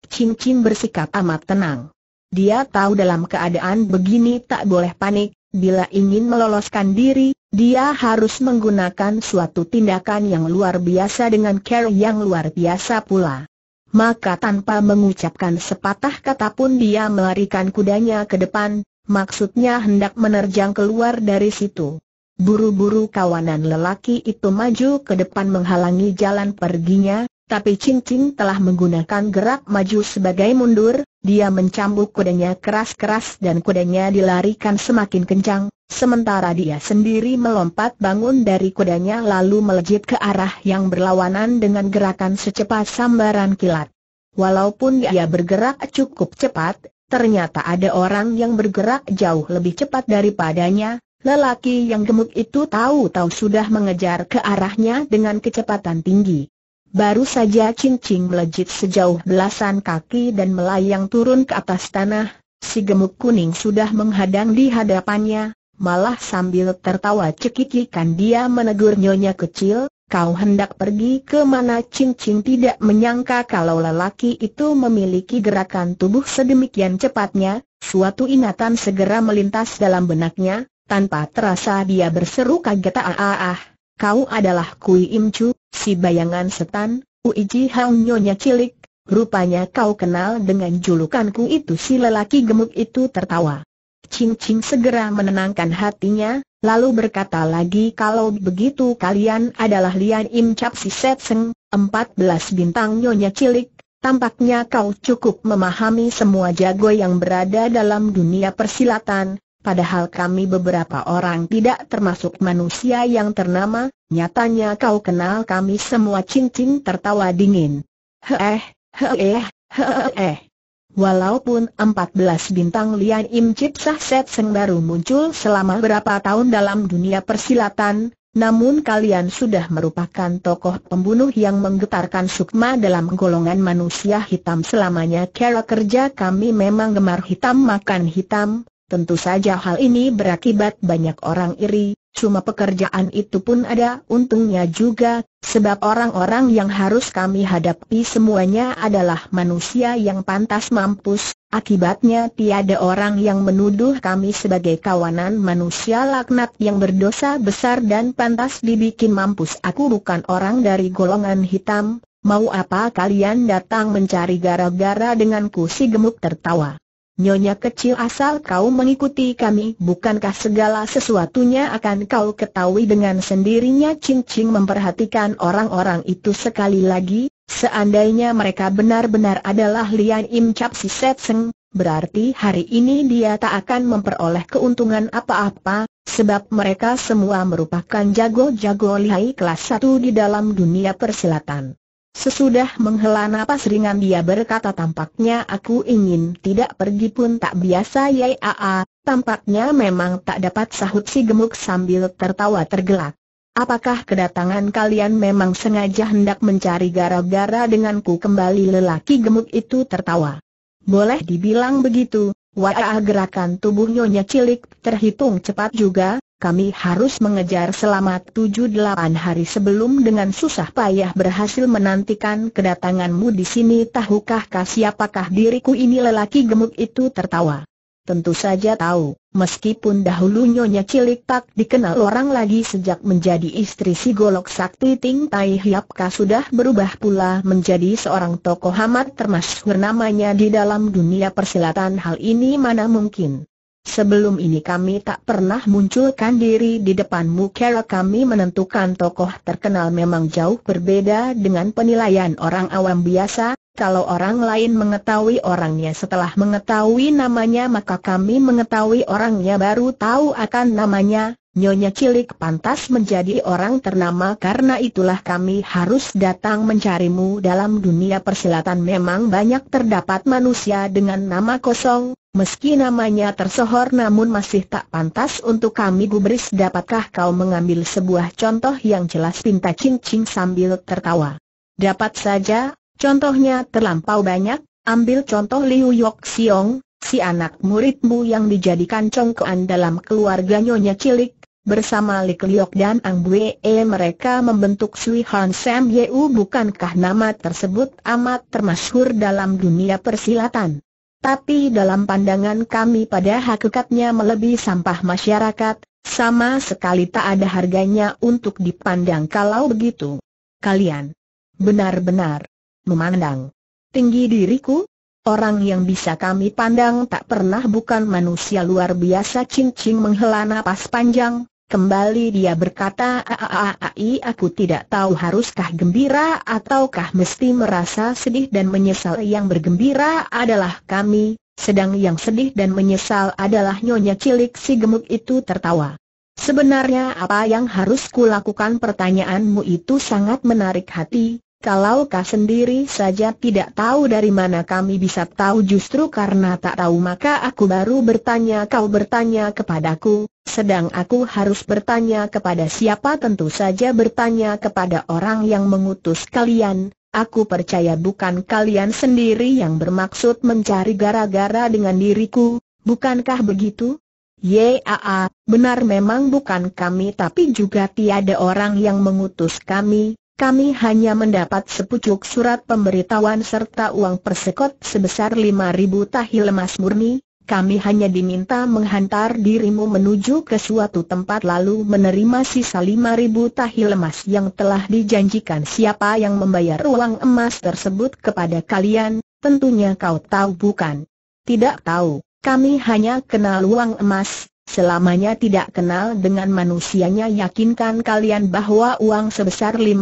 Cing-Cing bersikap amat tenang. Dia tahu dalam keadaan begini tak boleh panik. Bila ingin meloloskan diri, dia harus menggunakan suatu tindakan yang luar biasa dengan cara yang luar biasa pula. Maka tanpa mengucapkan sepatah kata pun dia melarikan kudanya ke depan, maksudnya hendak menerjang keluar dari situ. Buru-buru kawanan lelaki itu maju ke depan menghalangi jalan perginya, tapi Cing-Cing telah menggunakan gerak maju sebagai mundur. Dia mencambuk kudanya keras-keras dan kudanya dilarikan semakin kencang, sementara dia sendiri melompat bangun dari kudanya lalu melejit ke arah yang berlawanan dengan gerakan secepat sambaran kilat. Walaupun dia bergerak cukup cepat, ternyata ada orang yang bergerak jauh lebih cepat daripadanya. Lelaki yang gemuk itu tahu-tahu sudah mengejar ke arahnya dengan kecepatan tinggi. Baru saja Cing-Cing melejit sejauh belasan kaki dan melayang turun ke atas tanah, si gemuk kuning sudah menghadang di hadapannya. Malah sambil tertawa cekikikan dia menegur, "Nyonya kecil, kau hendak pergi ke mana?" Cing-Cing tidak menyangka kalau lelaki itu memiliki gerakan tubuh sedemikian cepatnya. Suatu ingatan segera melintas dalam benaknya. Tanpa terasa dia berseru kaget, "Ah, kau adalah Kui Imcu, si bayangan setan, Ui Ji Hun, nyonya cilik, rupanya kau kenal dengan julukanku itu." Si lelaki gemuk itu tertawa. Cing-Cing segera menenangkan hatinya, lalu berkata lagi, "Kalau begitu kalian adalah Lian Im Cap Si Set Seng, 14 bintang nyonya cilik. Tampaknya kau cukup memahami semua jago yang berada dalam dunia persilatan. Padahal kami beberapa orang tidak termasuk manusia yang ternama, nyatanya kau kenal kami semua." Cing-Cing tertawa dingin. Walaupun 14 bintang Lian Im Cap Si Set Seng baru muncul selama berapa tahun dalam dunia persilatan, namun kalian sudah merupakan tokoh pembunuh yang menggetarkan sukma dalam golongan manusia hitam selamanya. Cara kerja kami memang gemar hitam makan hitam. Tentu saja hal ini berakibat banyak orang iri, Cuma pekerjaan itu pun ada untungnya juga, sebab orang-orang yang harus kami hadapi semuanya adalah manusia yang pantas mampus. Akibatnya tiada orang yang menuduh kami sebagai kawanan manusia laknat yang berdosa besar dan pantas dibikin mampus. Aku bukan orang dari golongan hitam. Mau apa kalian datang mencari gara-gara denganku? Si gemuk tertawa. Nyonya kecil, asal kau mengikuti kami, bukankah segala sesuatunya akan kau ketahui dengan sendirinya? Cing-Cing memperhatikan orang-orang itu sekali lagi. Seandainya mereka benar-benar adalah Lian Im Cap Si Set Seng, berarti hari ini dia tak akan memperoleh keuntungan apa-apa, sebab mereka semua merupakan jago-jago lihai kelas 1 di dalam dunia persilatan. Sesudah menghela napas ringan dia berkata, tampaknya aku ingin tidak pergi pun tak biasa. Ye Aye, tampaknya memang tak dapat, sahut si gemuk sambil tertawa tergelak. Apakah kedatangan kalian memang sengaja hendak mencari gara-gara denganku? Kembali lelaki gemuk itu tertawa. Boleh dibilang begitu. Wah, gerakan tubuh nyonya cilik terhitung cepat juga. Kami harus mengejar selama 7-8 hari sebelum dengan susah payah berhasil menantikan kedatanganmu di sini. Tahukah kau siapakah diriku ini? Lelaki gemuk itu tertawa. Tentu saja tahu, meskipun dahulu nyonya cilik tak dikenal orang lagi sejak menjadi istri si golok sakti Ting Tai Hiap. Kau sudah berubah pula menjadi seorang tokoh amat termasyhur namanya di dalam dunia persilatan. Hal ini mana mungkin? Sebelum ini kami tak pernah munculkan diri di depanmu. Cara kami menentukan tokoh terkenal memang jauh berbeda dengan penilaian orang awam biasa. Kalau orang lain mengetahui orangnya setelah mengetahui namanya, maka kami mengetahui orangnya baru tahu akan namanya. Nyonya cilik pantas menjadi orang ternama, karena itulah kami harus datang mencarimu. Dalam dunia persilatan memang banyak terdapat manusia dengan nama kosong. Meski namanya tersohor namun masih tak pantas untuk kami gubris. Dapatkah kau mengambil sebuah contoh yang jelas? Pinta Cing-Cing sambil tertawa. Dapat saja, contohnya terlampau banyak. Ambil contoh Liu Yoxiong, si anak muridmu yang dijadikan congkoan dalam keluarga nyonya cilik. Bersama Liu Yook dan Ang Bwee mereka membentuk Sui Han Sam Yew. Bukankah nama tersebut amat termasyhur dalam dunia persilatan? Tapi dalam pandangan kami pada hakikatnya melebihi sampah masyarakat, sama sekali tak ada harganya untuk dipandang. Kalau begitu, kalian benar-benar memandang tinggi diriku? Orang yang bisa kami pandang tak pernah bukan manusia luar biasa. Cing-Cing menghela napas panjang. Kembali dia berkata, aku tidak tahu haruskah gembira ataukah mesti merasa sedih dan menyesal. Yang bergembira adalah kami, sedang yang sedih dan menyesal adalah nyonya cilik. Si gemuk itu tertawa. Sebenarnya apa yang harus kulakukan? Pertanyaanmu itu sangat menarik hati. Kalau kau sendiri saja tidak tahu, dari mana kami bisa tahu? Justru karena tak tahu maka aku baru bertanya. Kau bertanya kepadaku, sedang aku harus bertanya kepada siapa? Tentu saja bertanya kepada orang yang mengutus kalian. Aku percaya bukan kalian sendiri yang bermaksud mencari gara-gara dengan diriku, bukankah begitu? Ye Aye, benar memang bukan kami, tapi juga tiada orang yang mengutus kami. Kami hanya mendapat sepucuk surat pemberitahuan serta uang persekot sebesar 5.000 tahil emas murni. Kami hanya diminta menghantar dirimu menuju ke suatu tempat lalu menerima sisa 5.000 tahil emas yang telah dijanjikan. Siapa yang membayar uang emas tersebut kepada kalian? Tentunya kau tahu bukan? Tidak tahu, kami hanya kenal uang emas. Selamanya tidak kenal dengan manusianya. Yakinkan kalian bahwa uang sebesar 5.000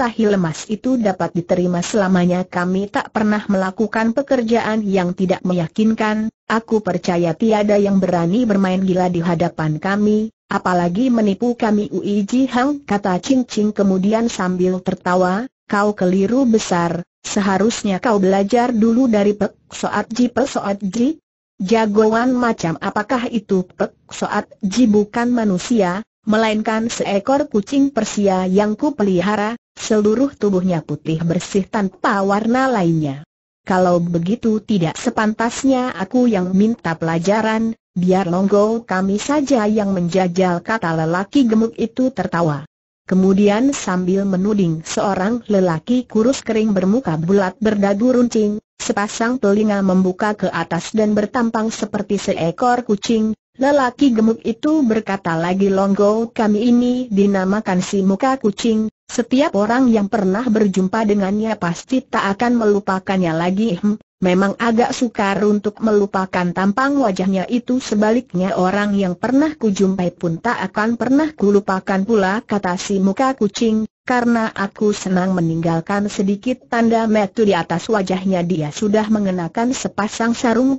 tahil emas itu dapat diterima. Selamanya kami tak pernah melakukan pekerjaan yang tidak meyakinkan. Aku percaya tiada yang berani bermain gila di hadapan kami, apalagi menipu kami. Ui Ji Hun, kata Cing-Cing kemudian sambil tertawa, kau keliru besar. Seharusnya kau belajar dulu dari Pek Soat Ji. Pek Soat Ji? Jagoan macam apakah itu? Pek Soat Ji bukan manusia, melainkan seekor kucing Persia yang kupelihara. Seluruh tubuhnya putih bersih tanpa warna lainnya. Kalau begitu tidak sepantasnya aku yang minta pelajaran. biar monggo kami saja yang menjajal, kata lelaki gemuk itu tertawa. Kemudian sambil menuding seorang lelaki kurus kering bermuka bulat berdadu runcing, sepasang telinga membuka ke atas dan bertampang seperti seekor kucing, lelaki gemuk itu berkata lagi, "Longgo kami ini dinamakan si muka kucing, setiap orang yang pernah berjumpa dengannya pasti tak akan melupakannya lagi." Memang agak sukar untuk melupakan tampang wajahnya itu, sebaliknya orang yang pernah kujumpai pun tak akan pernah kulupakan pula, kata si muka kucing, karena aku senang meninggalkan sedikit tanda metu di atas wajahnya. Dia sudah mengenakan sepasang sarung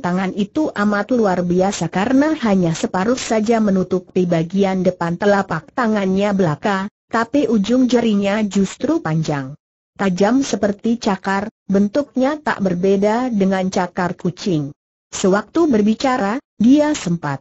tangan itu amat luar biasa karena hanya separuh saja menutupi bagian depan telapak tangannya belaka, tapi ujung jarinya justru panjang. Tajam seperti cakar, bentuknya tak berbeda dengan cakar kucing. Sewaktu berbicara, dia sempat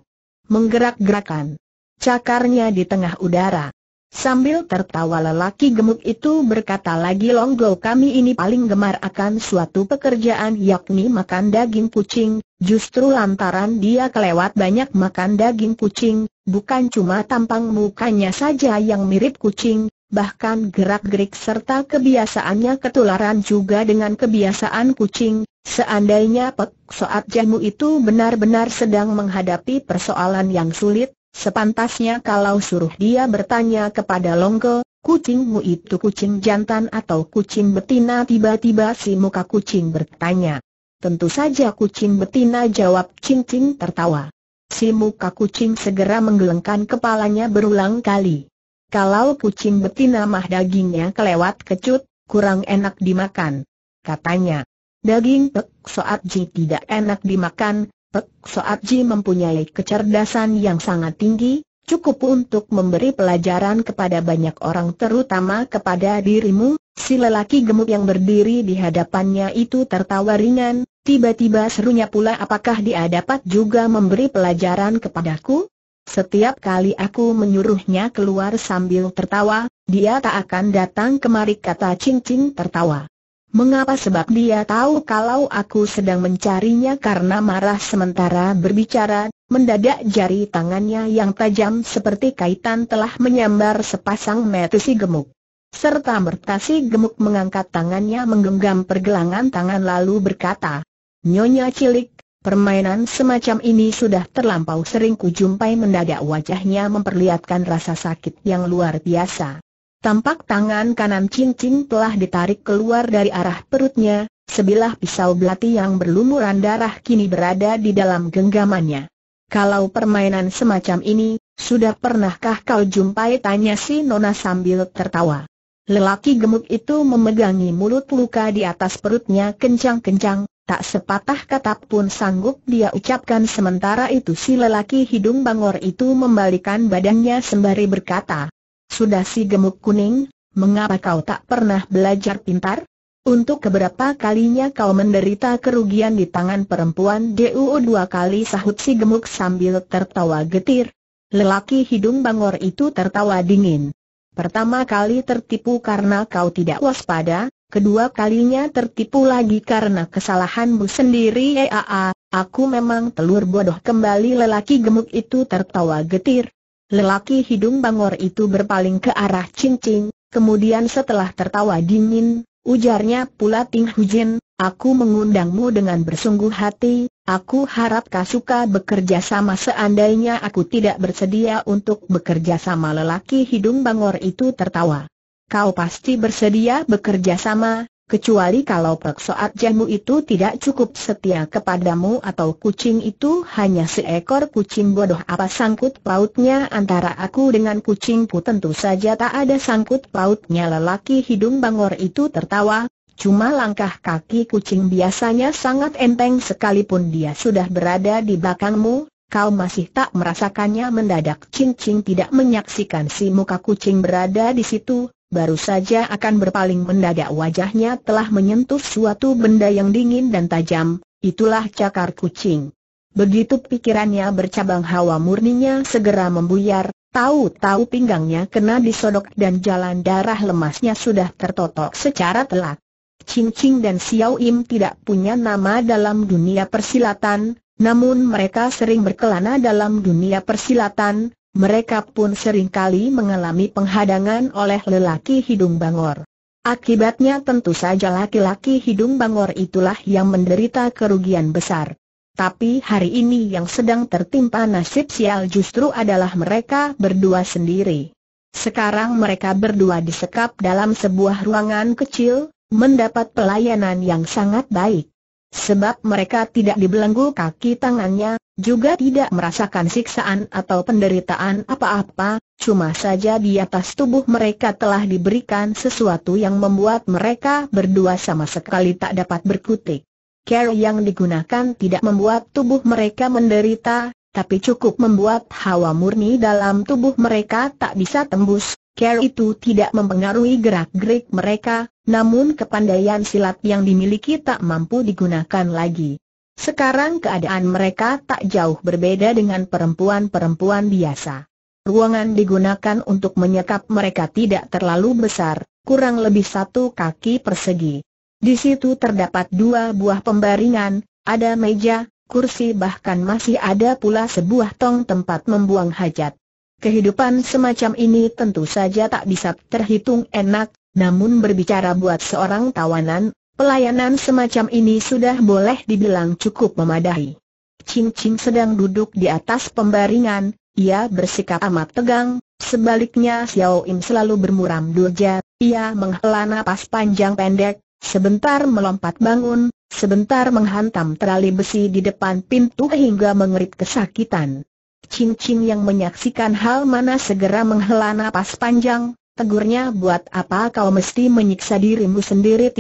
menggerak-gerakan cakarnya di tengah udara. Sambil tertawa lelaki gemuk itu berkata lagi, "Longgo kami ini paling gemar akan suatu pekerjaan yakni makan daging kucing, justru lantaran dia kelewat banyak makan daging kucing, bukan cuma tampang mukanya saja yang mirip kucing, bahkan gerak-gerik serta kebiasaannya ketularan juga dengan kebiasaan kucing. Seandainya Pek Soat Jamu itu benar-benar sedang menghadapi persoalan yang sulit, sepantasnya kalau suruh dia bertanya kepada Longgo, 'Kucingmu itu kucing jantan atau kucing betina?'" Tiba-tiba si muka kucing bertanya. "Tentu saja kucing betina," jawab Cing-Cing tertawa. Si muka kucing segera menggelengkan kepalanya berulang kali. "Kalau kucing betina mah dagingnya kelewat kecut, kurang enak dimakan," katanya. "Daging Pek Soat Ji tidak enak dimakan. Pek Soat Ji mempunyai kecerdasan yang sangat tinggi, cukup untuk memberi pelajaran kepada banyak orang terutama kepada dirimu." Si lelaki gemuk yang berdiri di hadapannya itu tertawa ringan, tiba-tiba serunya pula, "Apakah dia dapat juga memberi pelajaran kepadaku? Setiap kali aku menyuruhnya keluar sambil tertawa, dia tak akan datang kemari," kata Cing-Cing tertawa. "Mengapa? Sebab dia tahu kalau aku sedang mencarinya." Karena marah sementara berbicara, mendadak jari tangannya yang tajam seperti kaitan telah menyambar sepasang mata si gemuk. Serta merta si gemuk mengangkat tangannya menggenggam pergelangan tangan lalu berkata, "Nyonya cilik, permainan semacam ini sudah terlampau sering kujumpai." Mendadak wajahnya memperlihatkan rasa sakit yang luar biasa. Tampak tangan kanan Cing-Cing telah ditarik keluar dari arah perutnya, sebilah pisau belati yang berlumuran darah kini berada di dalam genggamannya. "Kalau permainan semacam ini, sudah pernahkah kau jumpai?" tanya si nona sambil tertawa. Lelaki gemuk itu memegangi mulut luka di atas perutnya kencang-kencang. Tak sepatah kata pun sanggup dia ucapkan. Sementara itu si lelaki hidung bangor itu membalikan badannya sembari berkata, "Sudah si gemuk kuning, mengapa kau tak pernah belajar pintar? Untuk keberapa kalinya kau menderita kerugian di tangan perempuan?" "Du, 2 kali sahut si gemuk sambil tertawa getir. Lelaki hidung bangor itu tertawa dingin. "Pertama kali tertipu karena kau tidak waspada. Kedua kalinya tertipu lagi karena kesalahanmu sendiri." "Ye Aye, aku memang telur bodoh." Kembali lelaki gemuk itu tertawa getir. Lelaki hidung bangor itu berpaling ke arah Cing-Cing, kemudian setelah tertawa dingin, ujarnya pula, "Ting Hujin, aku mengundangmu dengan bersungguh hati, aku harap kau suka bekerja sama." "Seandainya aku tidak bersedia untuk bekerja sama?" Lelaki hidung bangor itu tertawa. "Kau pasti bersedia bekerja sama, kecuali kalau Pek Soat Jamu itu tidak cukup setia kepadamu atau kucing itu hanya seekor kucing bodoh." "Apa sangkut pautnya antara aku dengan kucingku?" "Tentu saja tak ada sangkut pautnya." Lelaki hidung bangor itu tertawa. "Cuma langkah kaki kucing biasanya sangat enteng, sekalipun dia sudah berada di belakangmu, kau masih tak merasakannya." Mendadak Cing-Cing tidak menyaksikan si muka kucing berada di situ. Baru saja akan berpaling, mendadak wajahnya telah menyentuh suatu benda yang dingin dan tajam. Itulah cakar kucing. Begitu pikirannya bercabang, hawa murninya segera membuyar. Tahu-tahu pinggangnya kena disodok dan jalan darah lemasnya sudah tertotok secara telak. Cing-Cing dan Xiao Im tidak punya nama dalam dunia persilatan, namun mereka sering berkelana dalam dunia persilatan, mereka pun seringkali mengalami penghadangan oleh lelaki hidung bangor. Akibatnya tentu saja laki-laki hidung bangor itulah yang menderita kerugian besar. Tapi hari ini yang sedang tertimpa nasib sial justru adalah mereka berdua sendiri. Sekarang mereka berdua disekap dalam sebuah ruangan kecil, mendapat pelayanan yang sangat baik. Sebab mereka tidak dibelenggu kaki tangannya, juga tidak merasakan siksaan atau penderitaan apa-apa. Cuma saja di atas tubuh mereka telah diberikan sesuatu yang membuat mereka berdua sama sekali tak dapat berkutik. Cara yang digunakan tidak membuat tubuh mereka menderita, tapi cukup membuat hawa murni dalam tubuh mereka tak bisa tembus. Cara itu tidak mempengaruhi gerak-gerik mereka, namun kepandaian silat yang dimiliki tak mampu digunakan lagi. Sekarang keadaan mereka tak jauh berbeda dengan perempuan-perempuan biasa. Ruangan digunakan untuk menyekap mereka tidak terlalu besar, kurang lebih 1 kaki persegi. Di situ terdapat 2 buah pembaringan, ada meja, kursi, bahkan masih ada pula sebuah tong tempat membuang hajat. Kehidupan semacam ini tentu saja tak bisa terhitung enak, namun berbicara buat seorang tawanan, pelayanan semacam ini sudah boleh dibilang cukup memadai. Cing-Cing sedang duduk di atas pembaringan. Ia bersikap amat tegang, sebaliknya Xiao Im selalu bermuram durja, ia menghela napas panjang pendek, sebentar melompat bangun, sebentar menghantam terali besi di depan pintu hingga mengerit kesakitan. Cing-Cing yang menyaksikan hal mana segera menghela napas panjang, tegurnya, buat apa kau mesti menyiksa dirimu sendiri?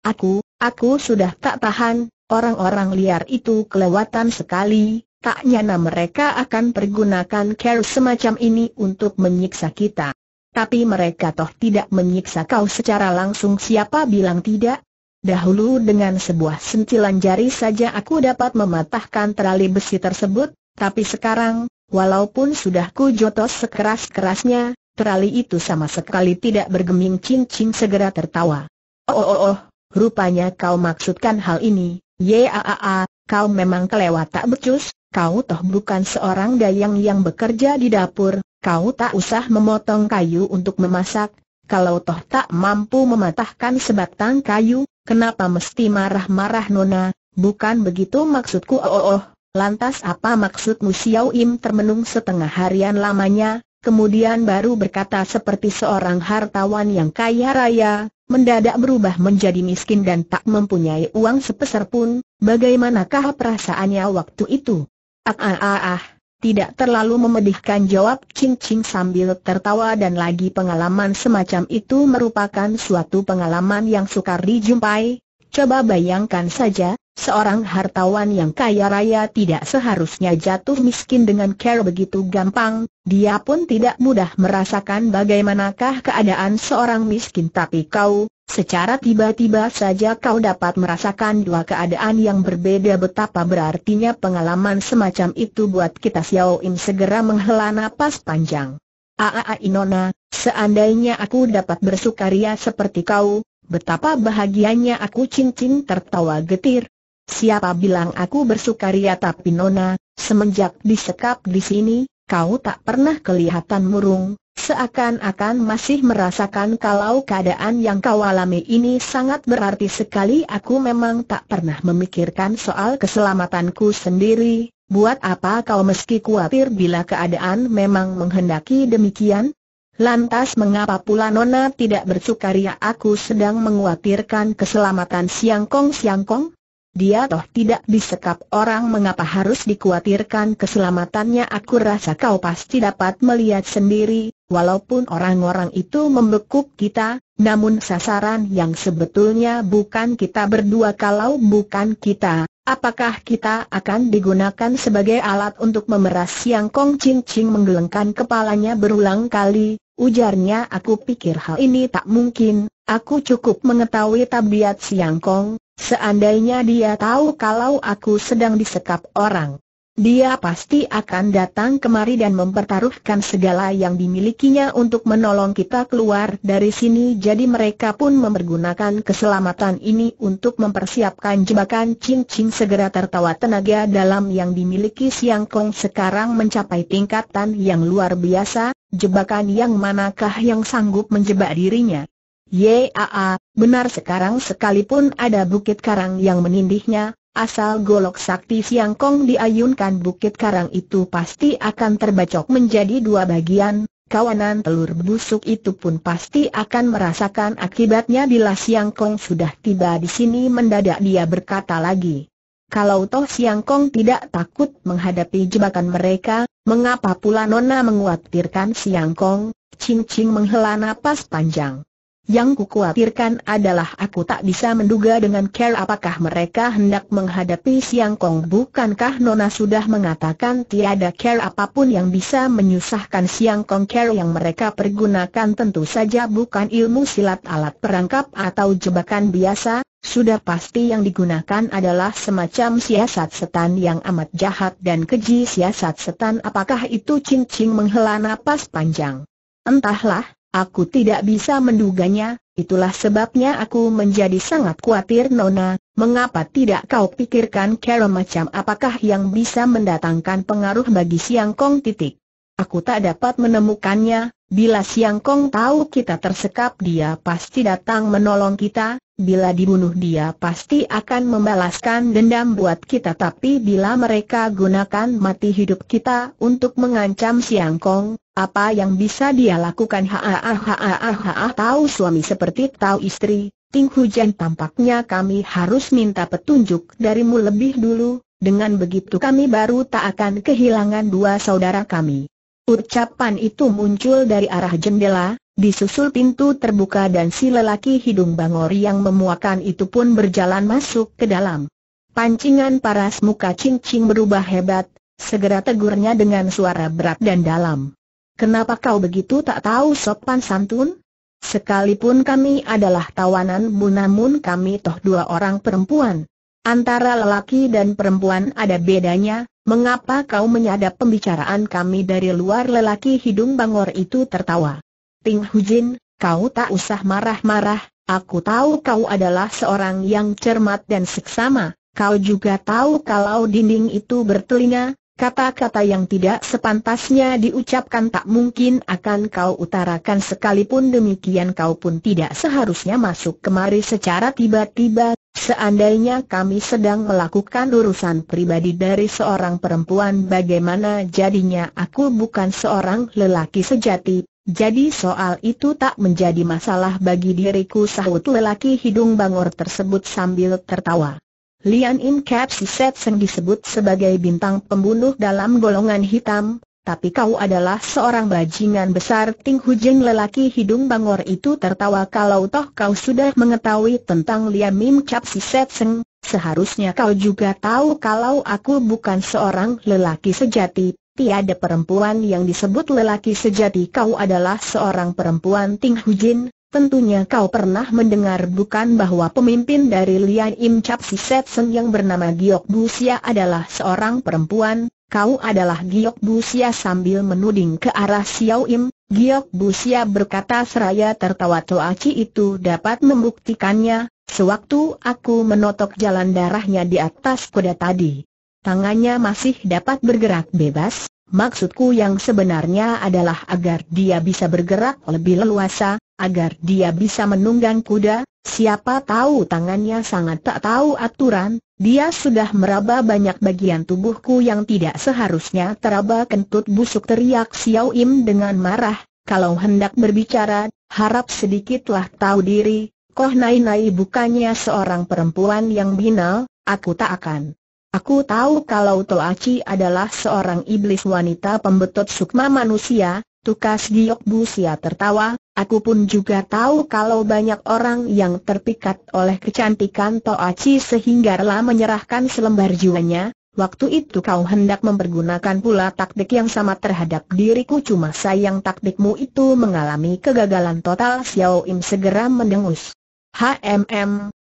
Aku sudah tak tahan, orang-orang liar itu kelewatan sekali. Tak nyana mereka akan pergunakan cara semacam ini untuk menyiksa kita. Tapi mereka toh tidak menyiksa kau secara langsung, siapa bilang tidak? Dahulu dengan sebuah sentilan jari saja aku dapat mematahkan terali besi tersebut, tapi sekarang, walaupun sudah ku jotos sekeras-kerasnya, terali itu sama sekali tidak bergeming. Cing-Cing segera tertawa. Oh, rupanya kau maksudkan hal ini, Ye Aye, kau memang kelewat tak becus. Kau toh bukan seorang dayang yang bekerja di dapur, kau tak usah memotong kayu untuk memasak. Kalau toh tak mampu mematahkan sebatang kayu, kenapa mesti marah-marah nona? Bukan begitu maksudku. Oh, lantas apa maksudmu? Xiao Im termenung setengah harian lamanya, kemudian baru berkata seperti seorang hartawan yang kaya raya, mendadak berubah menjadi miskin dan tak mempunyai uang sepeser pun. Bagaimanakah perasaannya waktu itu? Tidak terlalu memedihkan, jawab Cing-Cing sambil tertawa, dan lagi pengalaman semacam itu merupakan suatu pengalaman yang sukar dijumpai. Coba bayangkan saja, seorang hartawan yang kaya raya tidak seharusnya jatuh miskin dengan cara begitu gampang. Dia pun tidak mudah merasakan bagaimanakah keadaan seorang miskin, tapi kau, secara tiba-tiba saja kau dapat merasakan 2 keadaan yang berbeda. Betapa berartinya pengalaman semacam itu buat kita. Xiao Im segera menghela napas panjang. Nona, seandainya aku dapat bersukaria seperti kau, betapa bahagianya aku. Cing-Cing tertawa getir. Siapa bilang aku bersukaria? Tapi nona, semenjak disekap di sini, kau tak pernah kelihatan murung. Seakan-akan masih merasakan kalau keadaan yang kau alami ini sangat berarti sekali. Aku memang tak pernah memikirkan soal keselamatanku sendiri. Buat apa kau meski khawatir bila keadaan memang menghendaki demikian? Lantas mengapa pula nona tidak bersukaria? Aku sedang mengkhawatirkan keselamatan Siangkong. Dia toh tidak disekap orang, mengapa harus dikhawatirkan keselamatannya? Aku rasa kau pasti dapat melihat sendiri, walaupun orang-orang itu membekuk kita, namun sasaran yang sebetulnya bukan kita berdua. Kalau bukan kita, apakah kita akan digunakan sebagai alat untuk memeras Siangkong? Cing-Cing menggelengkan kepalanya berulang kali. Ujarnya, aku pikir hal ini tak mungkin. Aku cukup mengetahui tabiat Siangkong. Seandainya dia tahu kalau aku sedang disekap orang, dia pasti akan datang kemari dan mempertaruhkan segala yang dimilikinya untuk menolong kita keluar dari sini. Jadi mereka pun mempergunakan keselamatan ini untuk mempersiapkan jebakan. Cing-Cing segera tertawa. Tenaga dalam yang dimiliki Siang Kong sekarang mencapai tingkatan yang luar biasa. Jebakan yang manakah yang sanggup menjebak dirinya? Ye Aye, benar, sekarang sekalipun ada bukit karang yang menindihnya, asal golok sakti Siang Kong diayunkan, bukit karang itu pasti akan terbacok menjadi dua bagian. Kawanan telur busuk itu pun pasti akan merasakan akibatnya bila Siang Kong sudah tiba di sini. Mendadak dia berkata lagi, kalau toh Siang Kong tidak takut menghadapi jebakan mereka, mengapa pula Nona mengkhawatirkan Siang Kong? Cing-Cing menghela napas panjang. Yang kukhawatirkan adalah aku tak bisa menduga dengan care apakah mereka hendak menghadapi Siang Kong. Bukankah Nona sudah mengatakan tiada care apapun yang bisa menyusahkan Siang Kong? Care yang mereka pergunakan tentu saja bukan ilmu silat, alat perangkap atau jebakan biasa. Sudah pasti yang digunakan adalah semacam siasat setan yang amat jahat dan keji. Siasat setan apakah itu? Cing-Cing menghela napas panjang. Entahlah, aku tidak bisa menduganya, itulah sebabnya aku menjadi sangat khawatir Nona. Mengapa tidak kau pikirkan cara macam apakah yang bisa mendatangkan pengaruh bagi Siang Kong? Aku tak dapat menemukannya. Bila Siang Kong tahu kita tersekap, dia pasti datang menolong kita. Bila dibunuh, dia pasti akan membalaskan dendam buat kita. Tapi bila mereka gunakan mati hidup kita untuk mengancam Siang Kong, apa yang bisa dia lakukan? Tahu suami seperti tahu istri, Ting Hujan, tampaknya kami harus minta petunjuk darimu lebih dulu. Dengan begitu kami baru tak akan kehilangan dua saudara kami. Ucapan itu muncul dari arah jendela, disusul pintu terbuka dan si lelaki hidung bangor yang memuakan itu pun berjalan masuk ke dalam. Pancingan paras muka Cing-Cing berubah hebat, segera tegurnya dengan suara berat dan dalam. Kenapa kau begitu tak tahu sopan santun? Sekalipun kami adalah tawananmu, namun kami toh dua orang perempuan. Antara lelaki dan perempuan ada bedanya. Mengapa kau menyadap pembicaraan kami dari luar? Lelaki hidung bangor itu tertawa. Ting Hujin, kau tak usah marah-marah. Aku tahu kau adalah seorang yang cermat dan seksama. Kau juga tahu kalau dinding itu bertelinga. Kata-kata yang tidak sepantasnya diucapkan tak mungkin akan kau utarakan. Sekalipun demikian, kau pun tidak seharusnya masuk kemari secara tiba-tiba. Seandainya kami sedang melakukan urusan pribadi dari seorang perempuan, bagaimana jadinya? Aku bukan seorang lelaki sejati, jadi soal itu tak menjadi masalah bagi diriku, sahut lelaki hidung bangor tersebut sambil tertawa. Lian Im Cap Si Set Seng disebut sebagai bintang pembunuh dalam golongan hitam, tapi kau adalah seorang bajingan besar Ting Hujin. Lelaki hidung bangor itu tertawa. Kalau toh kau sudah mengetahui tentang Lian Im Cap Si Set Seng, seharusnya kau juga tahu kalau aku bukan seorang lelaki sejati. Tiada perempuan yang disebut lelaki sejati. Kau adalah seorang perempuan Ting Hujin. Tentunya kau pernah mendengar bukan bahwa pemimpin dari Lian Im Cap Si Set Seng yang bernama Giok Bu Sia adalah seorang perempuan. Kau adalah Giok Bu Sia, sambil menuding ke arah Xiao Im. Giok Bu Sia berkata seraya tertawa. Toaci itu dapat membuktikannya. Sewaktu aku menotok jalan darahnya di atas kuda tadi, tangannya masih dapat bergerak bebas. Maksudku yang sebenarnya adalah agar dia bisa bergerak lebih leluasa, agar dia bisa menunggang kuda. Siapa tahu tangannya sangat tak tahu aturan. Dia sudah meraba banyak bagian tubuhku yang tidak seharusnya teraba. Kentut busuk, teriak Xiao Im dengan marah. Kalau hendak berbicara, harap sedikitlah tahu diri. Koh Nai-Nai bukannya seorang perempuan yang binal. Aku tak akan. Aku tahu kalau Toaci adalah seorang iblis wanita pembetot sukma manusia, tukas Giok Bu Sia tertawa. Aku pun juga tahu kalau banyak orang yang terpikat oleh kecantikan Toaci sehingga rela menyerahkan selembar jiwanya. Waktu itu kau hendak mempergunakan pula taktik yang sama terhadap diriku. Cuma sayang taktikmu itu mengalami kegagalan total. Xiao Im segera mendengus.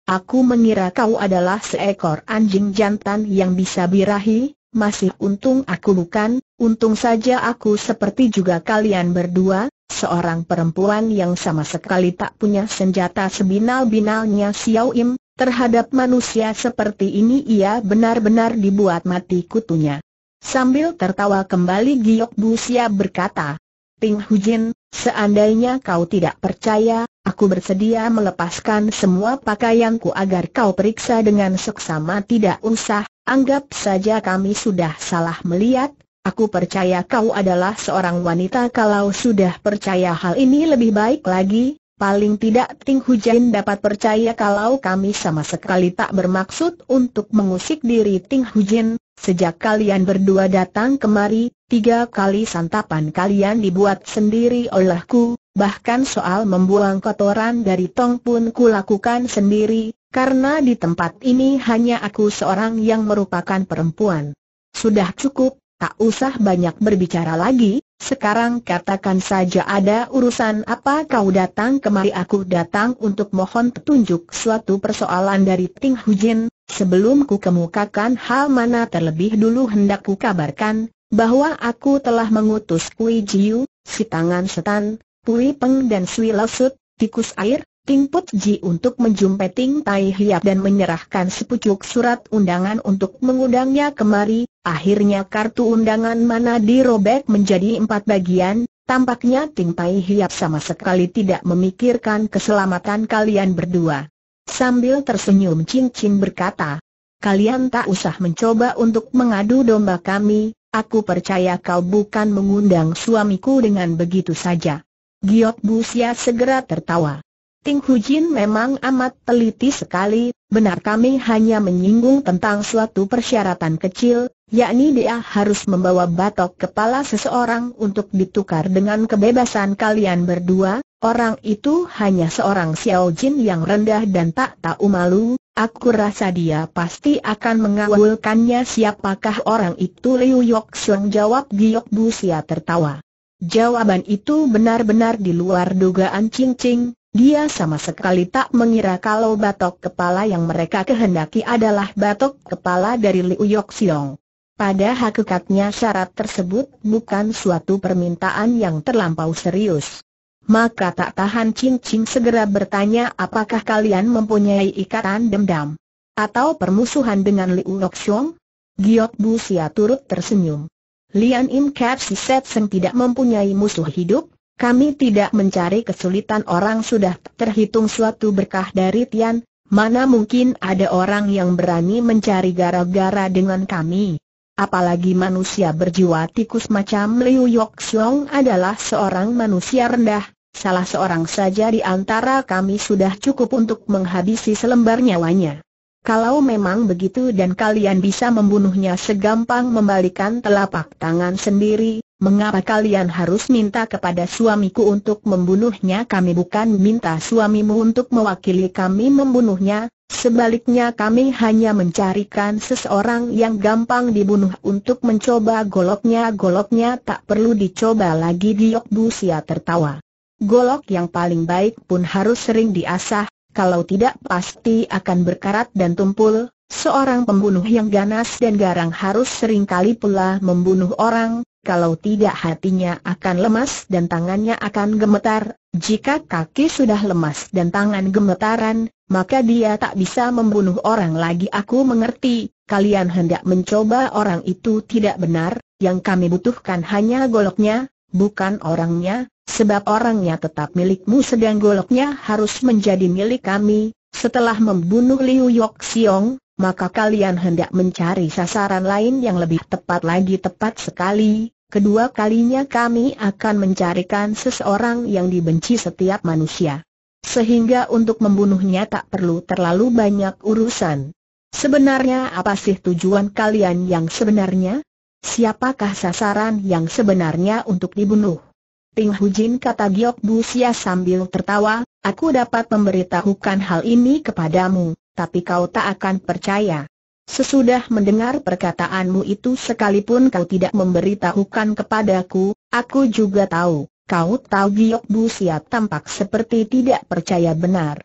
Aku mengira kau adalah seekor anjing jantan yang bisa birahi. masih untung aku bukan, untung saja aku seperti juga kalian berdua, seorang perempuan yang sama sekali tak punya senjata sebinal-binalnya Xiao Im, terhadap manusia seperti ini ia benar-benar dibuat mati kutunya." Sambil tertawa kembali Giok Bu Sia berkata, "Ting Hujin, seandainya kau tidak percaya, aku bersedia melepaskan semua pakaianku agar kau periksa dengan seksama." "Tidak usah, anggap saja kami sudah salah melihat. Aku percaya kau adalah seorang wanita. Kalau sudah percaya hal ini lebih baik lagi. Paling tidak Ting Hujin dapat percaya kalau kami sama sekali tak bermaksud untuk mengusik diri Ting Hujin. Sejak kalian berdua datang kemari, 3 kali santapan kalian dibuat sendiri olehku. Bahkan soal membuang kotoran dari tong pun kulakukan sendiri, karena di tempat ini hanya aku seorang yang merupakan perempuan. Sudah cukup, tak usah banyak berbicara lagi, sekarang katakan saja ada urusan apa kau datang kemari." "Aku datang untuk mohon petunjuk suatu persoalan dari Ting Hujin. Sebelum ku kemukakan hal mana terlebih dulu hendak ku kabarkan, bahwa aku telah mengutus Kui Jiu, si tangan setan, Puiping dan Suilasub, tikus air, Ting Putji untuk menjumpai Ting Tai Hiap dan menyerahkan sepucuk surat undangan untuk mengundangnya kemari. Akhirnya kartu undangan mana dirobek menjadi 4 bagian, tampaknya Ting Tai Hiap sama sekali tidak memikirkan keselamatan kalian berdua." Sambil tersenyum Cing-Cing berkata, "Kalian tak usah mencoba untuk mengadu domba kami, aku percaya kau bukan mengundang suamiku dengan begitu saja." Giok Bu Sia segera tertawa. "Ting Hujin memang amat teliti sekali, benar kami hanya menyinggung tentang suatu persyaratan kecil, yakni dia harus membawa batok kepala seseorang untuk ditukar dengan kebebasan kalian berdua. Orang itu hanya seorang Xiao Jin yang rendah dan tak tahu malu, aku rasa dia pasti akan mengawulkannya." "Siapakah orang itu?" Liu Yoxiong jawab. Giok Bu Sia tertawa. Jawaban itu benar-benar di luar dugaan Cing-Cing. Dia sama sekali tak mengira kalau batok kepala yang mereka kehendaki adalah batok kepala dari Liu Yoxiong. Pada hakikatnya syarat tersebut bukan suatu permintaan yang terlampau serius. Maka tak tahan Cing-Cing segera bertanya, "Apakah kalian mempunyai ikatan dendam atau permusuhan dengan Liu Yoxiong?" Giok Bu Sia turut tersenyum. "Lian Im Cap Si Set Seng tidak mempunyai musuh hidup, kami tidak mencari kesulitan. Orang sudah terhitung suatu berkah dari Tian, mana mungkin ada orang yang berani mencari gara-gara dengan kami. Apalagi manusia berjiwa tikus macam Liu Yoxiong adalah seorang manusia rendah, salah seorang saja di antara kami sudah cukup untuk menghabisi selembar nyawanya. Kalau memang begitu dan kalian bisa membunuhnya segampang membalikan telapak tangan sendiri, mengapa kalian harus minta kepada suamiku untuk membunuhnya?" "Kami bukan minta suamimu untuk mewakili kami membunuhnya, sebaliknya kami hanya mencarikan seseorang yang gampang dibunuh untuk mencoba goloknya." "Goloknya tak perlu dicoba lagi," Giok Bu Sia tertawa. "Golok yang paling baik pun harus sering diasah. Kalau tidak pasti akan berkarat dan tumpul, seorang pembunuh yang ganas dan garang harus seringkali pula membunuh orang, kalau tidak hatinya akan lemas dan tangannya akan gemetar. Jika kaki sudah lemas dan tangan gemetaran, maka dia tak bisa membunuh orang lagi." "Aku mengerti, kalian hendak mencoba orang itu tidak benar, yang kami butuhkan hanya goloknya, bukan orangnya. Sebab orangnya tetap milikmu sedang goloknya harus menjadi milik kami. Setelah membunuh Liu Yoxiong, maka kalian hendak mencari sasaran lain yang lebih tepat lagi." "Tepat sekali, kedua kalinya kami akan mencarikan seseorang yang dibenci setiap manusia. Sehingga untuk membunuhnya tak perlu terlalu banyak urusan. Sebenarnya apa sih tujuan kalian yang sebenarnya? Siapakah sasaran yang sebenarnya untuk dibunuh?" "Ting Hujin," kata Giok Bu Sia sambil tertawa, "aku dapat memberitahukan hal ini kepadamu, tapi kau tak akan percaya. Sesudah mendengar perkataanmu itu sekalipun kau tidak memberitahukan kepadaku, aku juga tahu." "Kau tahu?" Giok Bu Sia tampak seperti tidak percaya benar.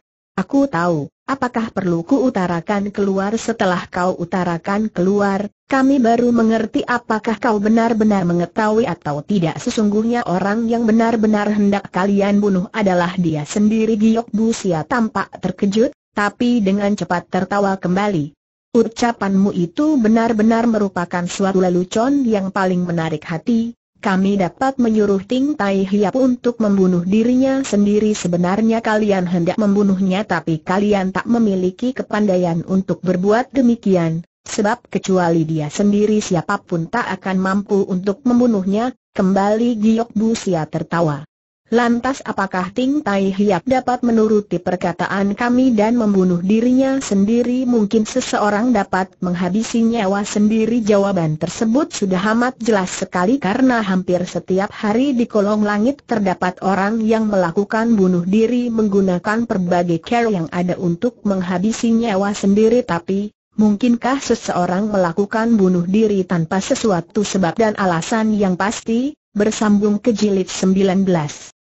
Aku tahu, apakah perlu ku utarakan keluar? Setelah kau utarakan keluar, kami baru mengerti apakah kau benar-benar mengetahui atau tidak. Sesungguhnya orang yang benar-benar hendak kalian bunuh adalah dia sendiri. Giok Bu Sia tampak terkejut, tapi dengan cepat tertawa kembali. Ucapanmu itu benar-benar merupakan suatu lelucon yang paling menarik hati. Kami dapat menyuruh Ting Tai Hiap untuk membunuh dirinya sendiri. Sebenarnya kalian hendak membunuhnya, tapi kalian tak memiliki kepandaian untuk berbuat demikian. Sebab kecuali dia sendiri, siapapun tak akan mampu untuk membunuhnya. Kembali Giok Bu Sia tertawa. Lantas apakah Ting Tai Hiap dapat menuruti perkataan kami dan membunuh dirinya sendiri? Mungkin seseorang dapat menghabisi nyawa sendiri. Jawaban tersebut sudah amat jelas sekali karena hampir setiap hari di kolong langit terdapat orang yang melakukan bunuh diri menggunakan berbagai cara yang ada untuk menghabisi nyawa sendiri. Tapi mungkinkah seseorang melakukan bunuh diri tanpa sesuatu sebab dan alasan yang pasti? Bersambung ke jilid 19.